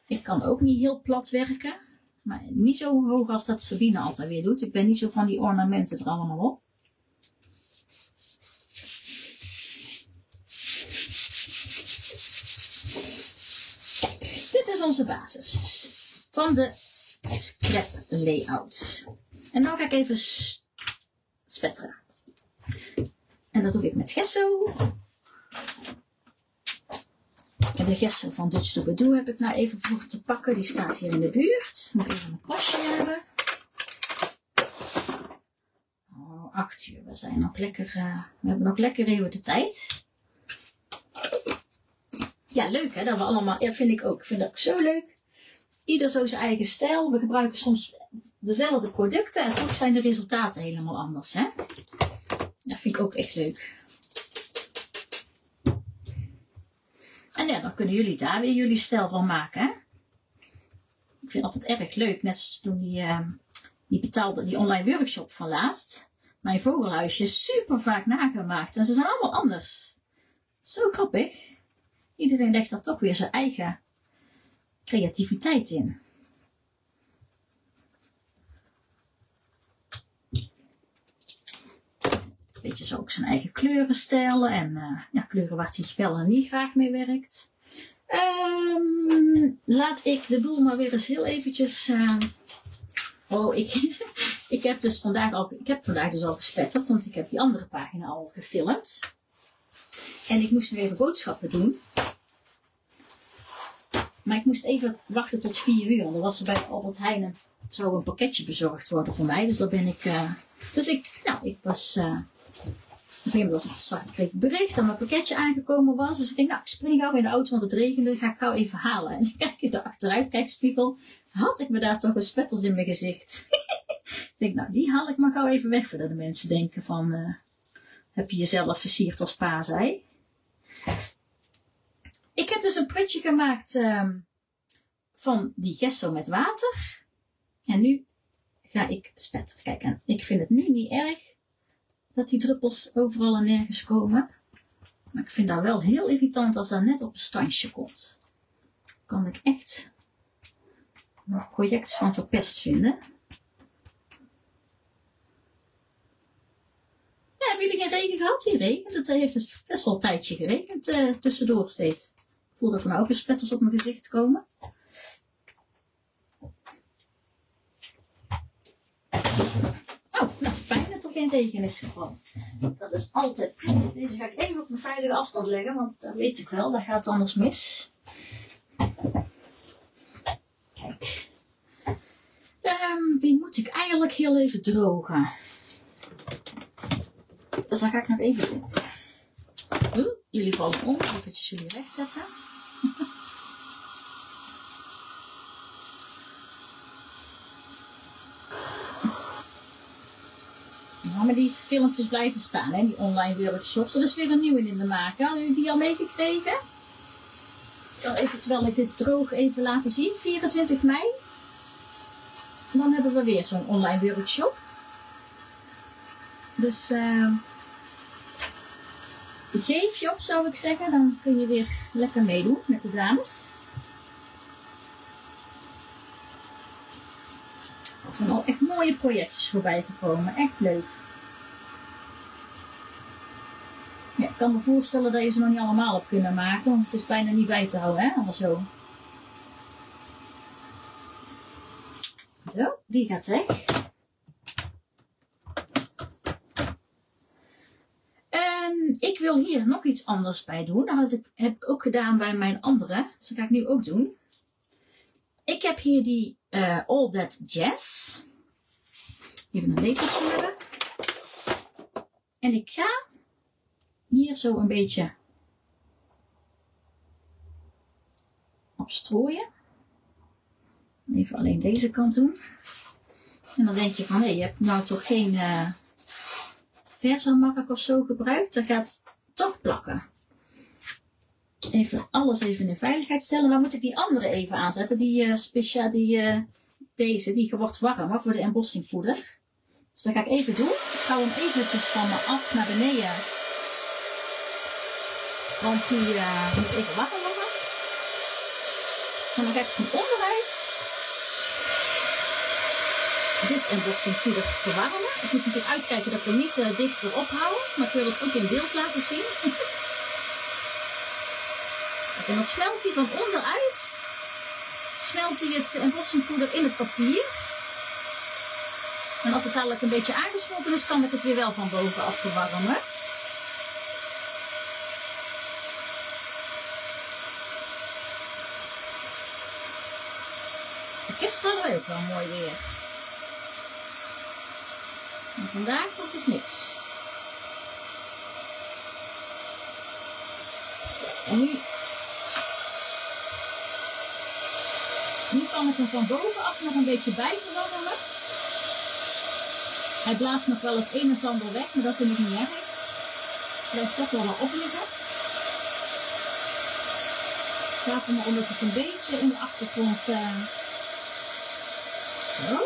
Ik kan ook niet heel plat werken. Maar niet zo hoog als dat Sabine altijd weer doet. Ik ben niet zo van die ornamenten er allemaal op. Dit is onze basis van de scrap layout. En nou ga ik even spetteren. En dat doe ik met gesso. De gesso van Dutch Doobadoo heb ik nou even voor te pakken. Die staat hier in de buurt. Moet ik even een kwastje hebben. Oh, 8 uur. We zijn nog lekker. We hebben nog lekker even de tijd. Ja, leuk hè, dat we allemaal, ja, vind ik ook. Ik vind dat ook zo leuk. Ieder zo zijn eigen stijl. We gebruiken soms dezelfde producten en toch zijn de resultaten helemaal anders hè. Dat vind ik ook echt leuk. En ja, dan kunnen jullie daar weer jullie stijl van maken hè. Ik vind het altijd erg leuk. Net zoals toen die online workshop van laatst. Mijn vogelhuisje is super vaak nagemaakt. En ze zijn allemaal anders. Zo grappig. Iedereen legt daar toch weer zijn eigen creativiteit in. Beetje zo ook zijn eigen kleuren stellen. En ja, kleuren waar hij wel en niet graag mee werkt. Laat ik de boel maar weer eens heel eventjes... ik heb dus vandaag al, gespetterd. Want ik heb die andere pagina al gefilmd. En ik moest nog even boodschappen doen. Maar ik moest even wachten tot 4 uur. Want er was er bij Albert Heijn zou een pakketje bezorgd worden voor mij. Dus daar ben ik... op een gegeven moment kreeg ik een bericht dat mijn pakketje aangekomen was. Dus ik denk, nou, ik spring gauw in de auto, want het regende. Ga ik gauw even halen. En dan kijk ik de achteruitkijkspiegel. Had ik me daar toch eens spettels in mijn gezicht. Ik denk, nou, die haal ik maar gauw even weg. Voordat de mensen denken van, heb je jezelf versierd als pa zei. Ik heb dus een prutje gemaakt van die gesso met water. En nu ga ik spetteren. Kijk, en ik vind het nu niet erg. Dat die druppels overal en nergens komen. Maar ik vind dat wel heel irritant als dat net op een standje komt. Kan ik echt een project van verpest vinden. Ja, hebben jullie geen regen gehad? Die regen, dat heeft het best wel een tijdje geregend tussendoor steeds. Ik voel dat er nou ook weer spetters op mijn gezicht komen. Oh, nou fijn dat er geen regen is gevallen. Dat is altijd. Deze ga ik even op een veilige afstand leggen, want dat weet ik wel, dat gaat anders mis. Kijk. Die moet ik eigenlijk heel even drogen. Dus dat ga ik nog even doen. Jullie vallen om, eventjes jullie wegzetten. Maar die filmpjes blijven staan, hè? Die online workshops. Er is weer een nieuwe in de maak. Hadden jullie die al meegekregen? Even terwijl ik dit droog even laten zien. 24 mei. En dan hebben we weer zo'n online workshop. Dus geef je op, zou ik zeggen. Dan kun je weer lekker meedoen met de dames. Er zijn al echt mooie projectjes voorbij gekomen. Echt leuk. Ja, ik kan me voorstellen dat je ze nog niet allemaal op kunnen maken, want het is bijna niet bij te houden, hè, allemaal zo. Zo, die gaat weg. En ik wil hier nog iets anders bij doen. Dat heb ik ook gedaan bij mijn andere, dus dat ga ik nu ook doen. Ik heb hier die All That Jazz. Even een lepeltje hebben. En ik ga hier zo een beetje op strooien. Even alleen deze kant doen. En dan denk je van, hé, je hebt nou toch geen versamark of zo gebruikt. Dat gaat toch plakken. Even alles even in veiligheid stellen. Dan moet ik die andere even aanzetten. Die speciaal, deze. Die wordt warmer voor de embossingpoeder. Dus dat ga ik even doen. Ik hou hem eventjes van me af naar beneden. Want die moet even warm worden. En dan ga ik van onderuit dit embossingpoeder verwarmen. Ik moet natuurlijk uitkijken dat ik hem niet dichter ophouden. Maar ik wil het ook in beeld laten zien. En dan smelt hij van onderuit. Smelt hij het embossingpoeder in het papier. En als het dadelijk een beetje aangesmolten is, kan ik het weer wel van bovenaf verwarmen. Gisteren was het ook wel mooi weer. En vandaag was het niks. En nu kan ik hem van bovenaf nog een beetje bijverwarmen. Hij blaast nog wel het een en het ander weg, maar dat vind ik niet erg. Het blijft toch wel opliggen. Ik laat hem omdat het een beetje in de achtergrond. Zo.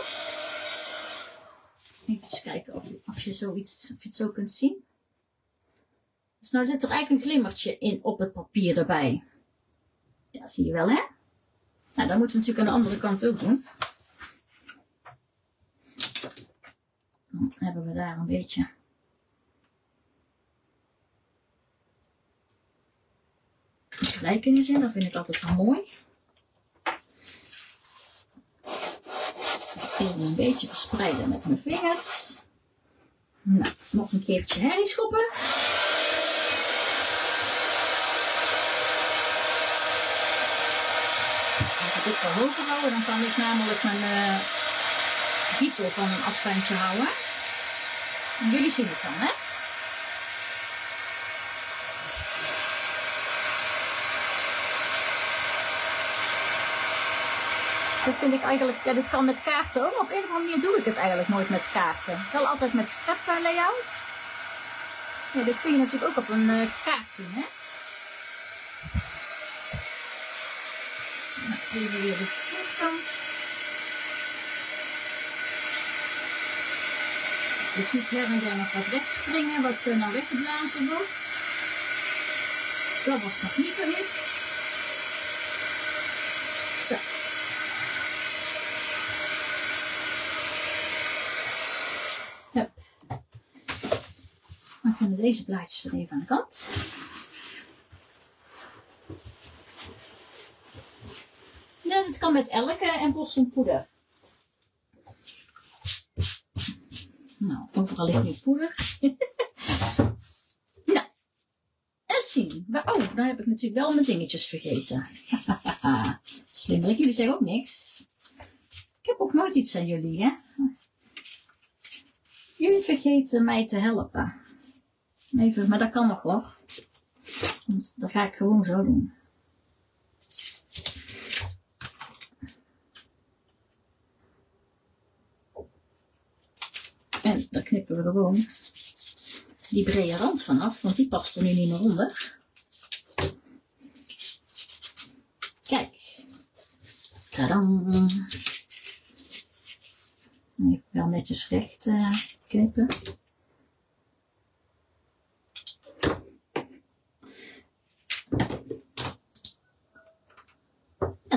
Even kijken of je zoiets, of je het zo kunt zien. Dus nou zit er eigenlijk een glimmertje in op het papier erbij. Ja, zie je wel, hè? Nou, dat moeten we natuurlijk aan de andere kant ook doen. Dan hebben we daar een beetje. Gelijkenis in, dat vind ik altijd wel mooi. Even een beetje verspreiden met mijn vingers. Nou, nog een keertje herrie schoppen. Als ik dit wel hoger houden, dan kan ik namelijk mijn gietel van een afstandje houden. En jullie zien het dan, hè? Dat vind ik eigenlijk, ja, dit kan met kaarten ook, maar op een of andere manier doe ik het eigenlijk nooit met kaarten. Wel altijd met scrap layout. Ja, dit kun je natuurlijk ook op een kaart doen, hè. Nou, even weer de voorkant. Je ziet her en der nog wat wegspringen, wat nou weggeblazen wordt. Dat was nog niet verhit. Dan kunnen deze blaadjes er even aan de kant. Ja, dat kan met elke embossingpoeder. Nou, overal ligt nu poeder. Nou, eens zien. Oh, daar heb ik natuurlijk wel mijn dingetjes vergeten. Slimmerik, jullie zeggen ook niks. Ik heb ook nooit iets aan jullie, hè? Jullie vergeten mij te helpen. Even, maar dat kan nog wel. Want dat ga ik gewoon zo doen. En dan knippen we gewoon die brede rand vanaf, want die past er nu niet meer onder. Kijk. Tadam. Even wel netjes recht knippen.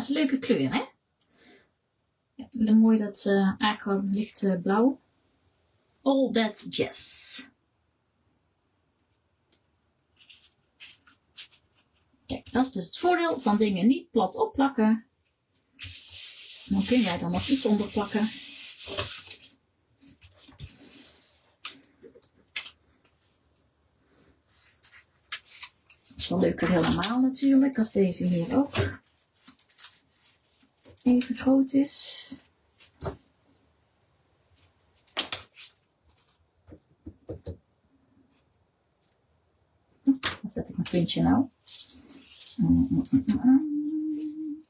Een leuke kleur, hè? Ja, mooi dat aqua licht blauw. All That Jazz. Kijk, dat is dus het voordeel van dingen niet plat opplakken. Dan kun jij dan nog iets onder plakken. Dat is wel leuker helemaal natuurlijk, als deze hier ook. even groot is. Waar zet ik mijn puntje nou?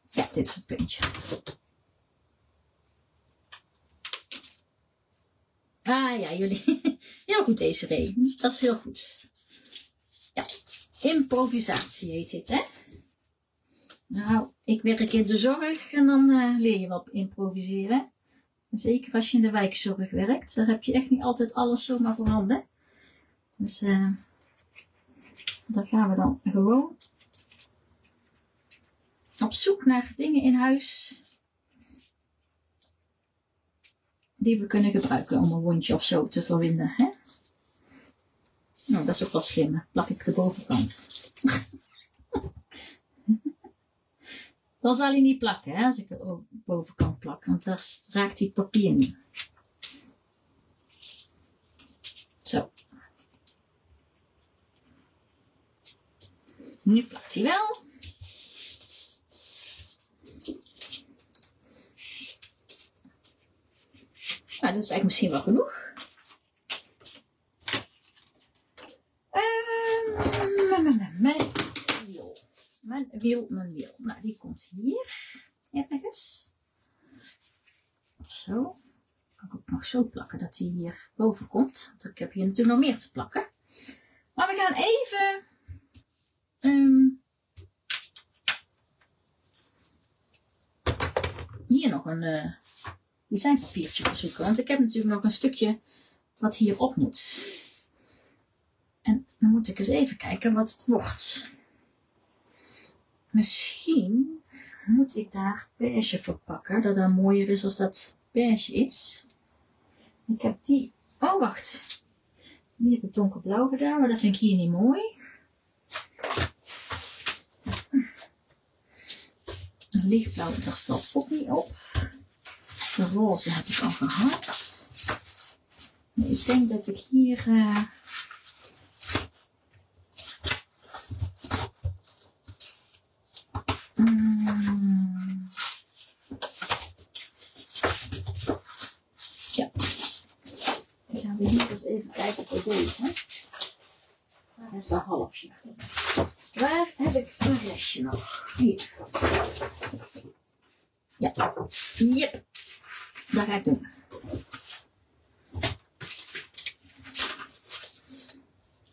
Ja, dit is het puntje. Ah ja, jullie. Heel goed, deze reden. Dat is heel goed. Ja, improvisatie heet dit, hè? Nou, ik werk in de zorg en dan leer je wel improviseren. Zeker als je in de wijkzorg werkt. Daar heb je echt niet altijd alles zomaar voorhanden. Dus daar gaan we dan gewoon op zoek naar dingen in huis die we kunnen gebruiken om een wondje of zo te verwinden. Hè? Nou, dat is ook wel slim. Plak ik de bovenkant. Dan zal hij niet plakken, hè, als ik de bovenkant plak, want daar raakt hij het papier niet. Zo. Nu plakt hij wel. Nou, dat is eigenlijk misschien wel genoeg. Mijn wiel. Nou, die komt hier ergens. Zo. Kan ik ook nog zo plakken dat hij hier boven komt. Want ik heb hier natuurlijk nog meer te plakken. Maar we gaan even hier nog een designpapiertje opzoeken. Want ik heb natuurlijk nog een stukje wat hierop moet. En dan moet ik eens even kijken wat het wordt. Misschien moet ik daar beige voor pakken, dat dat mooier is als dat beige is. Ik heb die, oh wacht, die heb ik donkerblauw gedaan, maar dat vind ik hier niet mooi. Lichtblauw, dat valt ook niet op. De roze heb ik al gehad. Maar ik denk dat ik hier... Ja. Dan gaan we hier eens even kijken voor deze. Waar is dat halfje? Waar heb ik een restje nog? Hier. Ja. Yep. Dat ga ik doen.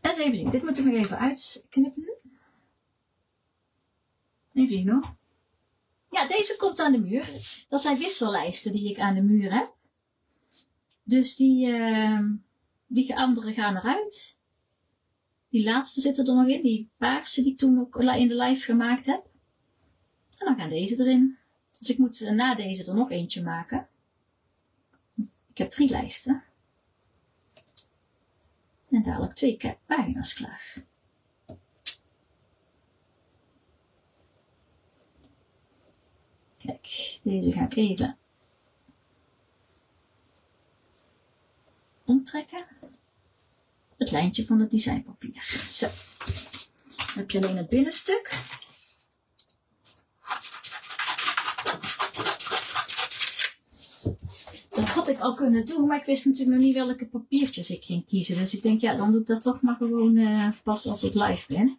Eens even zien. Dit moet ik nog even uitknippen. Even zien hoor. Ja, deze komt aan de muur. Dat zijn wissellijsten die ik aan de muur heb. Dus die anderen gaan eruit. Die laatste zitten er nog in. Die paarse die ik toen ook in de live gemaakt heb. En dan gaan deze erin. Dus ik moet na deze er nog eentje maken. Want ik heb 3 lijsten. En dadelijk 2 pagina's klaar. Kijk, deze ga ik even omtrekken. Het lijntje van het designpapier. Zo. Dan heb je alleen het binnenstuk. Dat had ik al kunnen doen, maar ik wist natuurlijk nog niet welke papiertjes ik ging kiezen. Dus ik denk, ja, dan doe ik dat toch maar gewoon pas als ik live ben.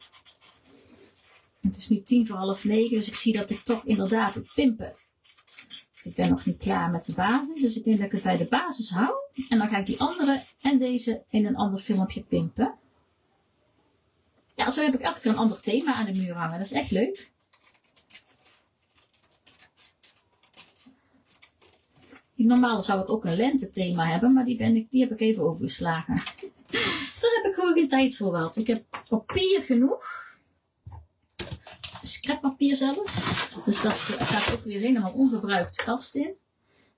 Het is nu 20:10, dus ik zie dat ik toch inderdaad het pimpen. Ik ben nog niet klaar met de basis, dus ik denk dat ik het bij de basis hou. En dan ga ik die andere en deze in een ander filmpje pimpen. Ja, zo heb ik elke keer een ander thema aan de muur hangen. Dat is echt leuk. Normaal zou ik ook een lentethema hebben, maar die heb ik even overgeslagen. Daar heb ik gewoon geen tijd voor gehad. Ik heb papier genoeg. Scrappapier zelfs. Dus dat gaat ook weer helemaal ongebruikt de kast in.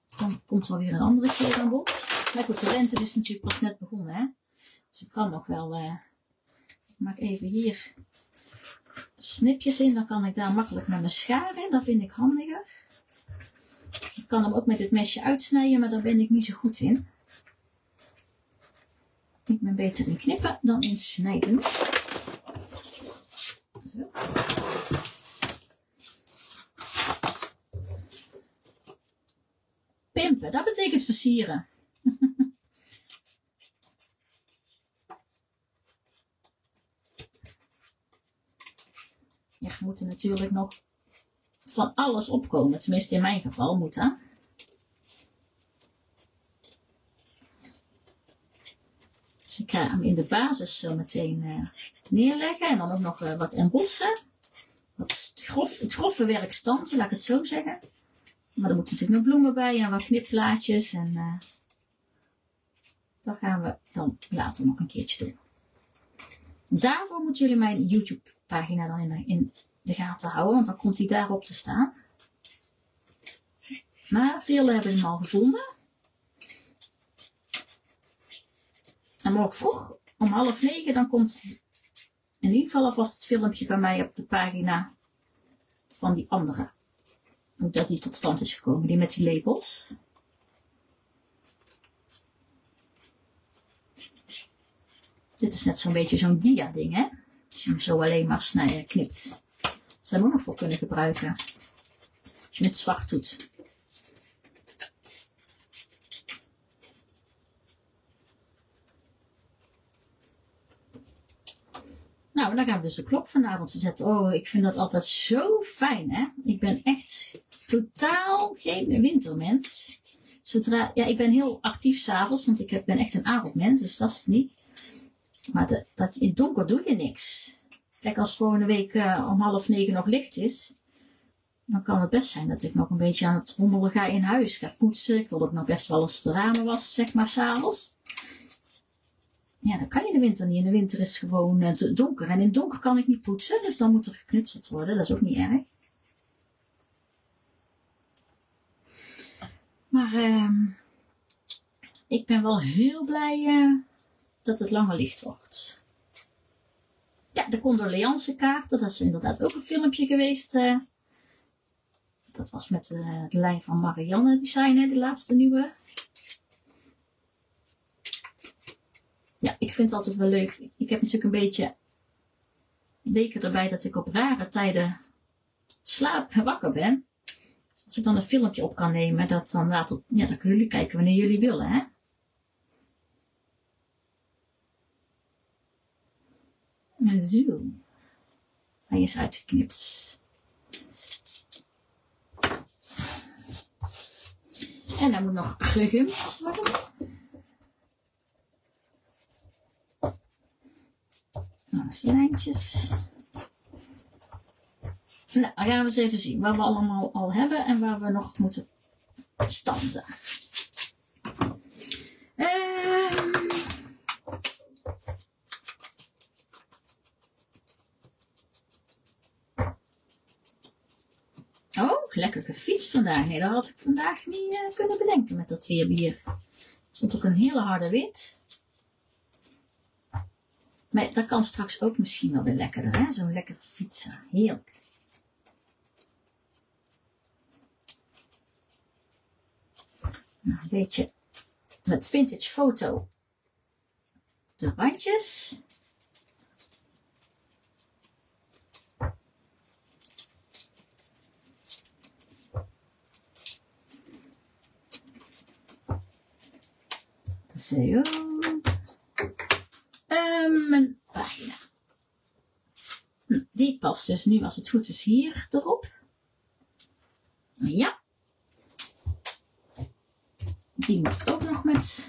Dus dan komt er weer een andere keer aan bod. Maar goed, de lente is natuurlijk pas net begonnen, hè. Dus ik kan nog wel... Ik maak even hier snipjes in. Dan kan ik daar makkelijk met mijn schaar in. Dat vind ik handiger. Ik kan hem ook met het mesje uitsnijden, maar daar ben ik niet zo goed in. Ik ben beter in knippen dan in snijden. Zo. uitstekend versieren. Ja, we moeten natuurlijk nog van alles opkomen. Tenminste, in mijn geval moet dat. Dus ik ga hem in de basis zo meteen neerleggen. En dan ook nog wat embossen. Het grove werk stansen, laat ik het zo zeggen. Maar er moeten natuurlijk nog bloemen bij en wat knipplaatjes. En dat gaan we dan later nog een keertje doen. Daarvoor moeten jullie mijn YouTube pagina dan in de gaten houden, want dan komt hij daarop te staan. Maar veel hebben hem al gevonden. En morgen vroeg om 20:30, dan komt in ieder geval alvast het filmpje bij mij op de pagina van die andere. Ook dat die tot stand is gekomen, die met die labels. Dit is net zo'n beetje zo'n dia ding, hè? Als je hem zo alleen maar snijden, knipt. Zou je hem ook nog voor kunnen gebruiken. Als je het zwart doet. Nou, dan gaan we dus de klok vanavond zetten. Oh, ik vind dat altijd zo fijn, hè. Ik ben echt totaal geen wintermens. Zodra, ja, ik ben heel actief 's avonds, want ik ben echt een avondmens, dus dat is het niet. Maar in het donker doe je niks. Kijk, als volgende week om 20:30 nog licht is, dan kan het best zijn dat ik nog een beetje aan het rommelen ga in huis. Ga poetsen. Ik wil ook nog best wel eens de ramen wassen, zeg maar, 's avonds. Ja, dat kan je in de winter niet. In de winter is het gewoon donker. En in het donker kan ik niet poetsen, dus dan moet er geknutseld worden. Dat is ook niet erg. Maar ik ben wel heel blij dat het langer licht wordt. Ja, de condoleancekaarten, dat is inderdaad ook een filmpje geweest. Dat was met de lijn van Marianne Design, hè, de laatste nieuwe. Ja, ik vind het altijd wel leuk. Ik heb natuurlijk een beetje weken erbij dat ik op rare tijden slaap en wakker ben. Dus als ik dan een filmpje op kan nemen, dat dan later, ja, dan kunnen jullie kijken wanneer jullie willen, hè. Zo, hij is uitgeknipt. En hij moet nog gegumd worden. Nou, slijntjes. Nou, dan gaan we eens even zien waar we allemaal al hebben en waar we nog moeten stansen. Lekker gefietst vandaag. Nee, dat had ik vandaag niet kunnen bedenken met dat weerbier. Er stond ook een hele harde wind. Maar dat kan straks ook misschien wel weer lekkerder, hè? Zo'n lekker fietsen. Heerlijk. Nou, een beetje met vintage foto de randjes. Zo. Mijn pagina. Die past dus nu, als het goed is, hier erop. Ja. Die moet ook nog met.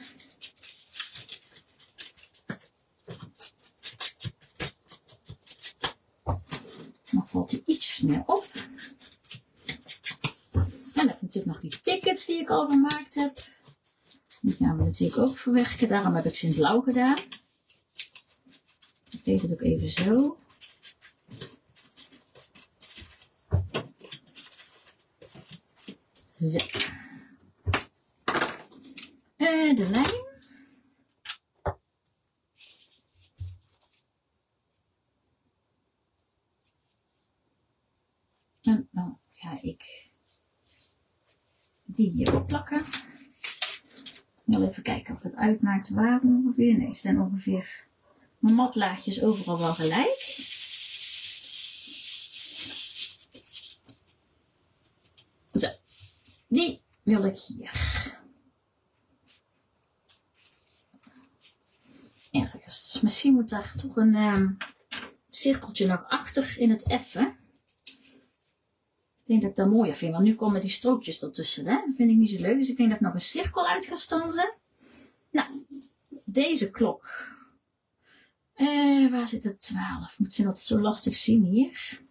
Dan valt hij iets meer op. En dan heb ik natuurlijk nog die tickets die ik al gemaakt heb. Die gaan we natuurlijk ook verwerken. Daarom heb ik ze in blauw gedaan. Ik deed het ook even zo. Zo. De lijn. En dan ga ik die hier plakken. Even kijken of het uitmaakt waar ongeveer. Nee, ze zijn ongeveer mijn matlaagjes overal wel gelijk. Zo, die wil ik hier. misschien moet daar toch een cirkeltje nog achter in het effen. Ik denk dat ik dat mooier vind, want nu komen die strookjes ertussen. Hè? Dat vind ik niet zo leuk, dus ik denk dat ik nog een cirkel uit ga stansen. Nou, deze klok. Waar zit het 12? Ik vind dat zo lastig zien hier.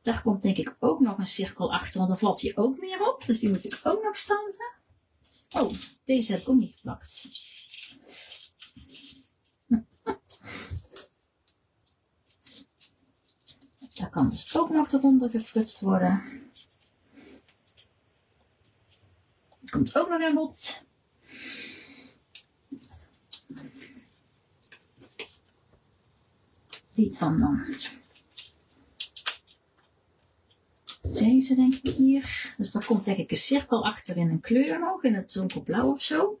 Daar komt denk ik ook nog een cirkel achter, want dan valt hij ook meer op. Dus die moet ik ook nog stansen. Oh, deze heb ik ook niet geplakt. Daar kan dus ook nog eronder gefrutst worden. Er komt ook nog een bot. Die van dan. Deze denk ik hier. Dus daar komt denk ik een cirkel achter in een kleur nog. In het donkerblauw of zo.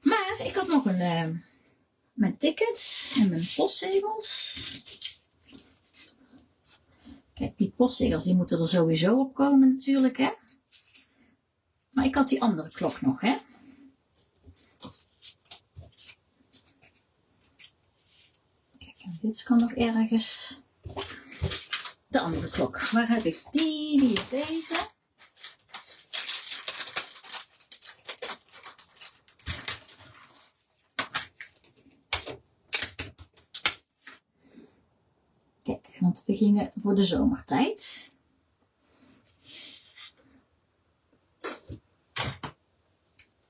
Maar ik had nog een, mijn tickets en mijn postzegels. Kijk, die postzegels die moeten er sowieso op komen natuurlijk, hè. Maar ik had die andere klok nog, hè. Kijk, dit kan nog ergens. De andere klok. Waar heb ik die? Die is deze. Want we gingen voor de zomertijd.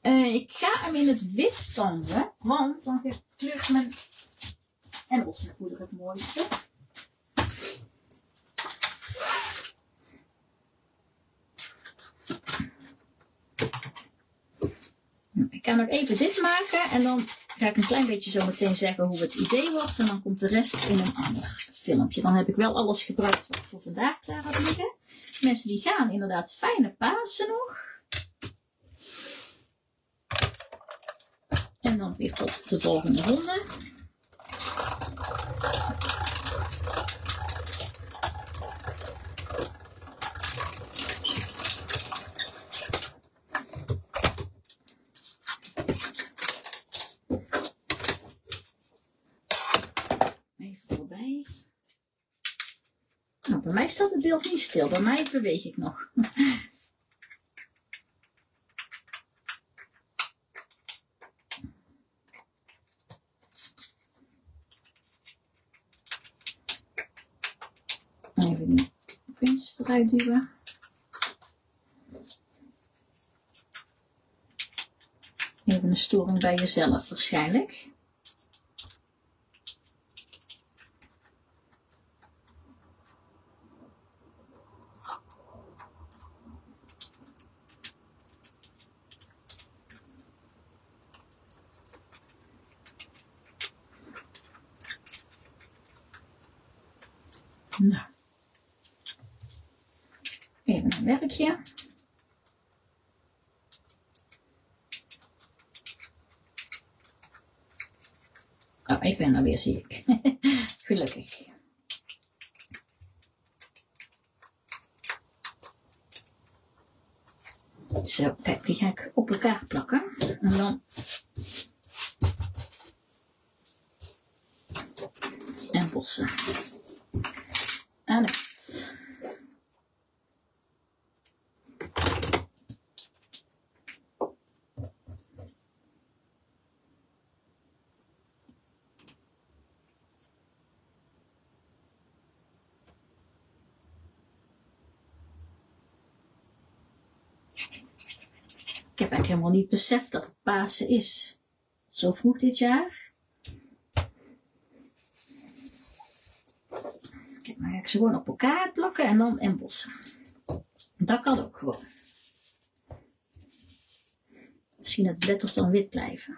Ik ga hem in het wit stansen, want dan kleurt mijn engelsenpoeder het mooiste. Ik ga nog even dit maken en dan ga ik een klein beetje zo meteen zeggen hoe het idee wordt. En dan komt de rest in een ander filmpje. Dan heb ik wel alles gebruikt wat ik voor vandaag klaar had liggen. Mensen die gaan inderdaad fijne Pasen nog. En dan weer tot de volgende ronde. Bij mij staat het beeld niet stil, bij mij beweeg ik nog. Even die puntjes eruit duwen. Even een storing bij jezelf waarschijnlijk. Nou, even een werkje. Oh, ik ben er weer, zie ik. Gelukkig. Zo, kijk, die ga ik op elkaar plakken. En dan... En bossen. Aan het. Ik heb eigenlijk helemaal niet beseft dat het Pasen is. Zo vroeg dit jaar. Ze gewoon op elkaar plakken en dan embossen. Dat kan ook gewoon. Misschien dat de letters dan wit blijven.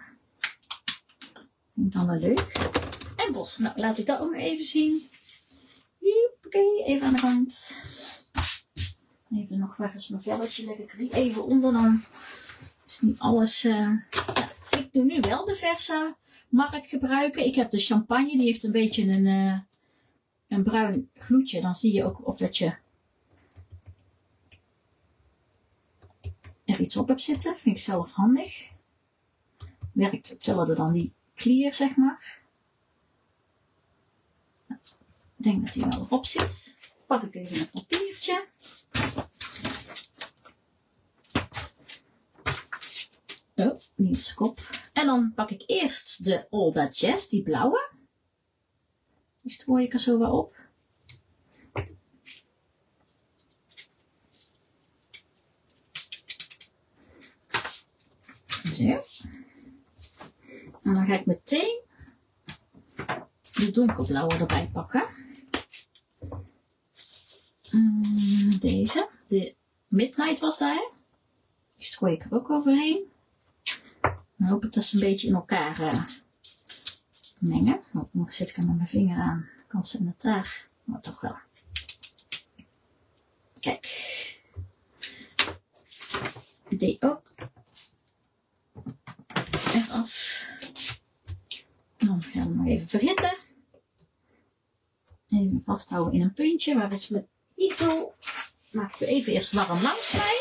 Vind ik dan wel leuk. Embossen. Nou, laat ik dat ook nog even zien. Oké, even aan de rand. Even nog waar is mijn velletje. Leg ik die even onder dan. Is niet alles... Nou, ik doe nu wel de versa mark gebruiken. Ik heb de champagne. Die heeft een beetje een bruin gloedje, dan zie je ook of dat je er iets op hebt zitten. Vind ik zelf handig. Werkt hetzelfde dan die clear, zeg maar. Ik denk dat hij wel erop zit. Pak ik even een papiertje. Oh, niet op zijn kop. En dan pak ik eerst de All That Jazz, die blauwe. Die strooi ik er zo wel op. Zo. En dan ga ik meteen de donkerblauwe erbij pakken. Deze, de Midnight was daar. Die strooi ik er ook overheen. Dan hoop ik dat ze een beetje in elkaar mengen. Dan zit ik er met mijn vinger aan. Kan ze het daar. Maar toch wel. Kijk. Ik deed ook eraf. Dan gaan we hem nog even verhitten. Even vasthouden in een puntje. Waar is mijn igel? Maak ik even eerst warm langs mij.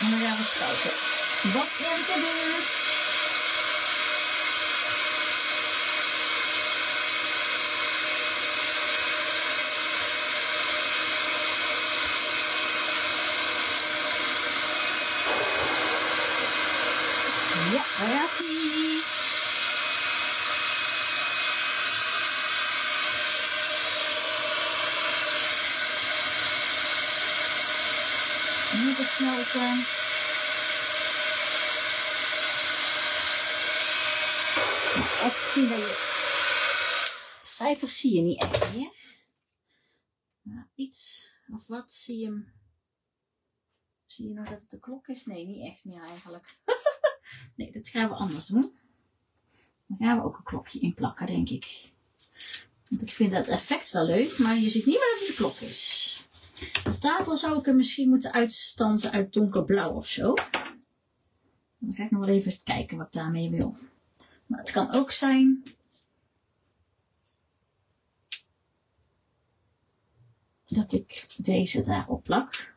En dan gaan we schuiven. Wat er gebeurt. Ja, daar gaat ie. Nu besmelten. Echt zien dat je... Cijfers zie je niet echt meer. Maar iets of wat zie je hem. Zie je nou dat het de klok is? Nee, niet echt meer eigenlijk. Nee, dat gaan we anders doen. Dan gaan we ook een klokje in plakken, denk ik. Want ik vind dat effect wel leuk, maar je ziet niet meer dat het de klok is. Dus daarvoor zou ik hem misschien moeten uitstansen uit donkerblauw of zo. Dan ga ik nog wel even kijken wat ik daarmee wil. Maar het kan ook zijn. Dat ik deze daarop plak.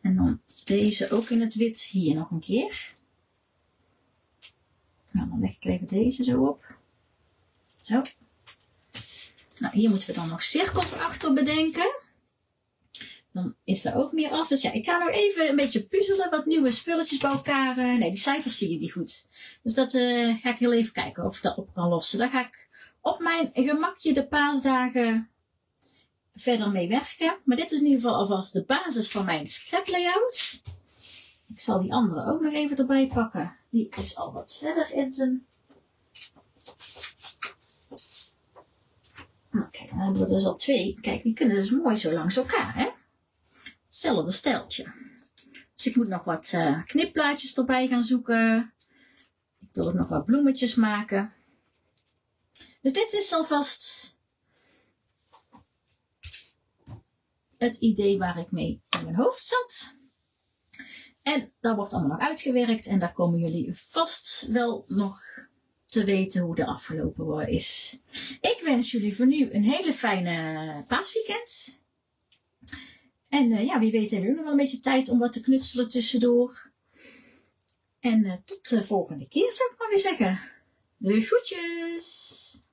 En dan deze ook in het wit hier nog een keer. Nou, dan leg ik even deze zo op. Zo. Nou, hier moeten we dan nog cirkels achter bedenken. Dan is daar ook meer af. Dus ja, ik ga nou even een beetje puzzelen. Wat nieuwe spulletjes bij elkaar. Nee, die cijfers zie je niet goed. Dus dat ga ik heel even kijken of ik dat op kan lossen. Daar ga ik op mijn gemakje de paasdagen verder mee werken. Maar dit is in ieder geval alvast de basis van mijn scrap layout. Ik zal die andere ook nog even erbij pakken. Die is al wat verder in zijn. Nou, kijk, dan hebben we dus al twee. Kijk, die kunnen dus mooi zo langs elkaar, hè? Hetzelfde steltje. Dus ik moet nog wat knipplaatjes erbij gaan zoeken. Ik wil ook nog wat bloemetjes maken. Dus dit is alvast het idee waar ik mee in mijn hoofd zat. En dat wordt allemaal nog uitgewerkt. En daar komen jullie vast wel nog te weten hoe de afgelopen is. Ik wens jullie voor nu een hele fijne paasweekend. En ja, wie weet hebben jullie nog wel een beetje tijd om wat te knutselen tussendoor. En tot de volgende keer zou ik maar weer zeggen. De groetjes!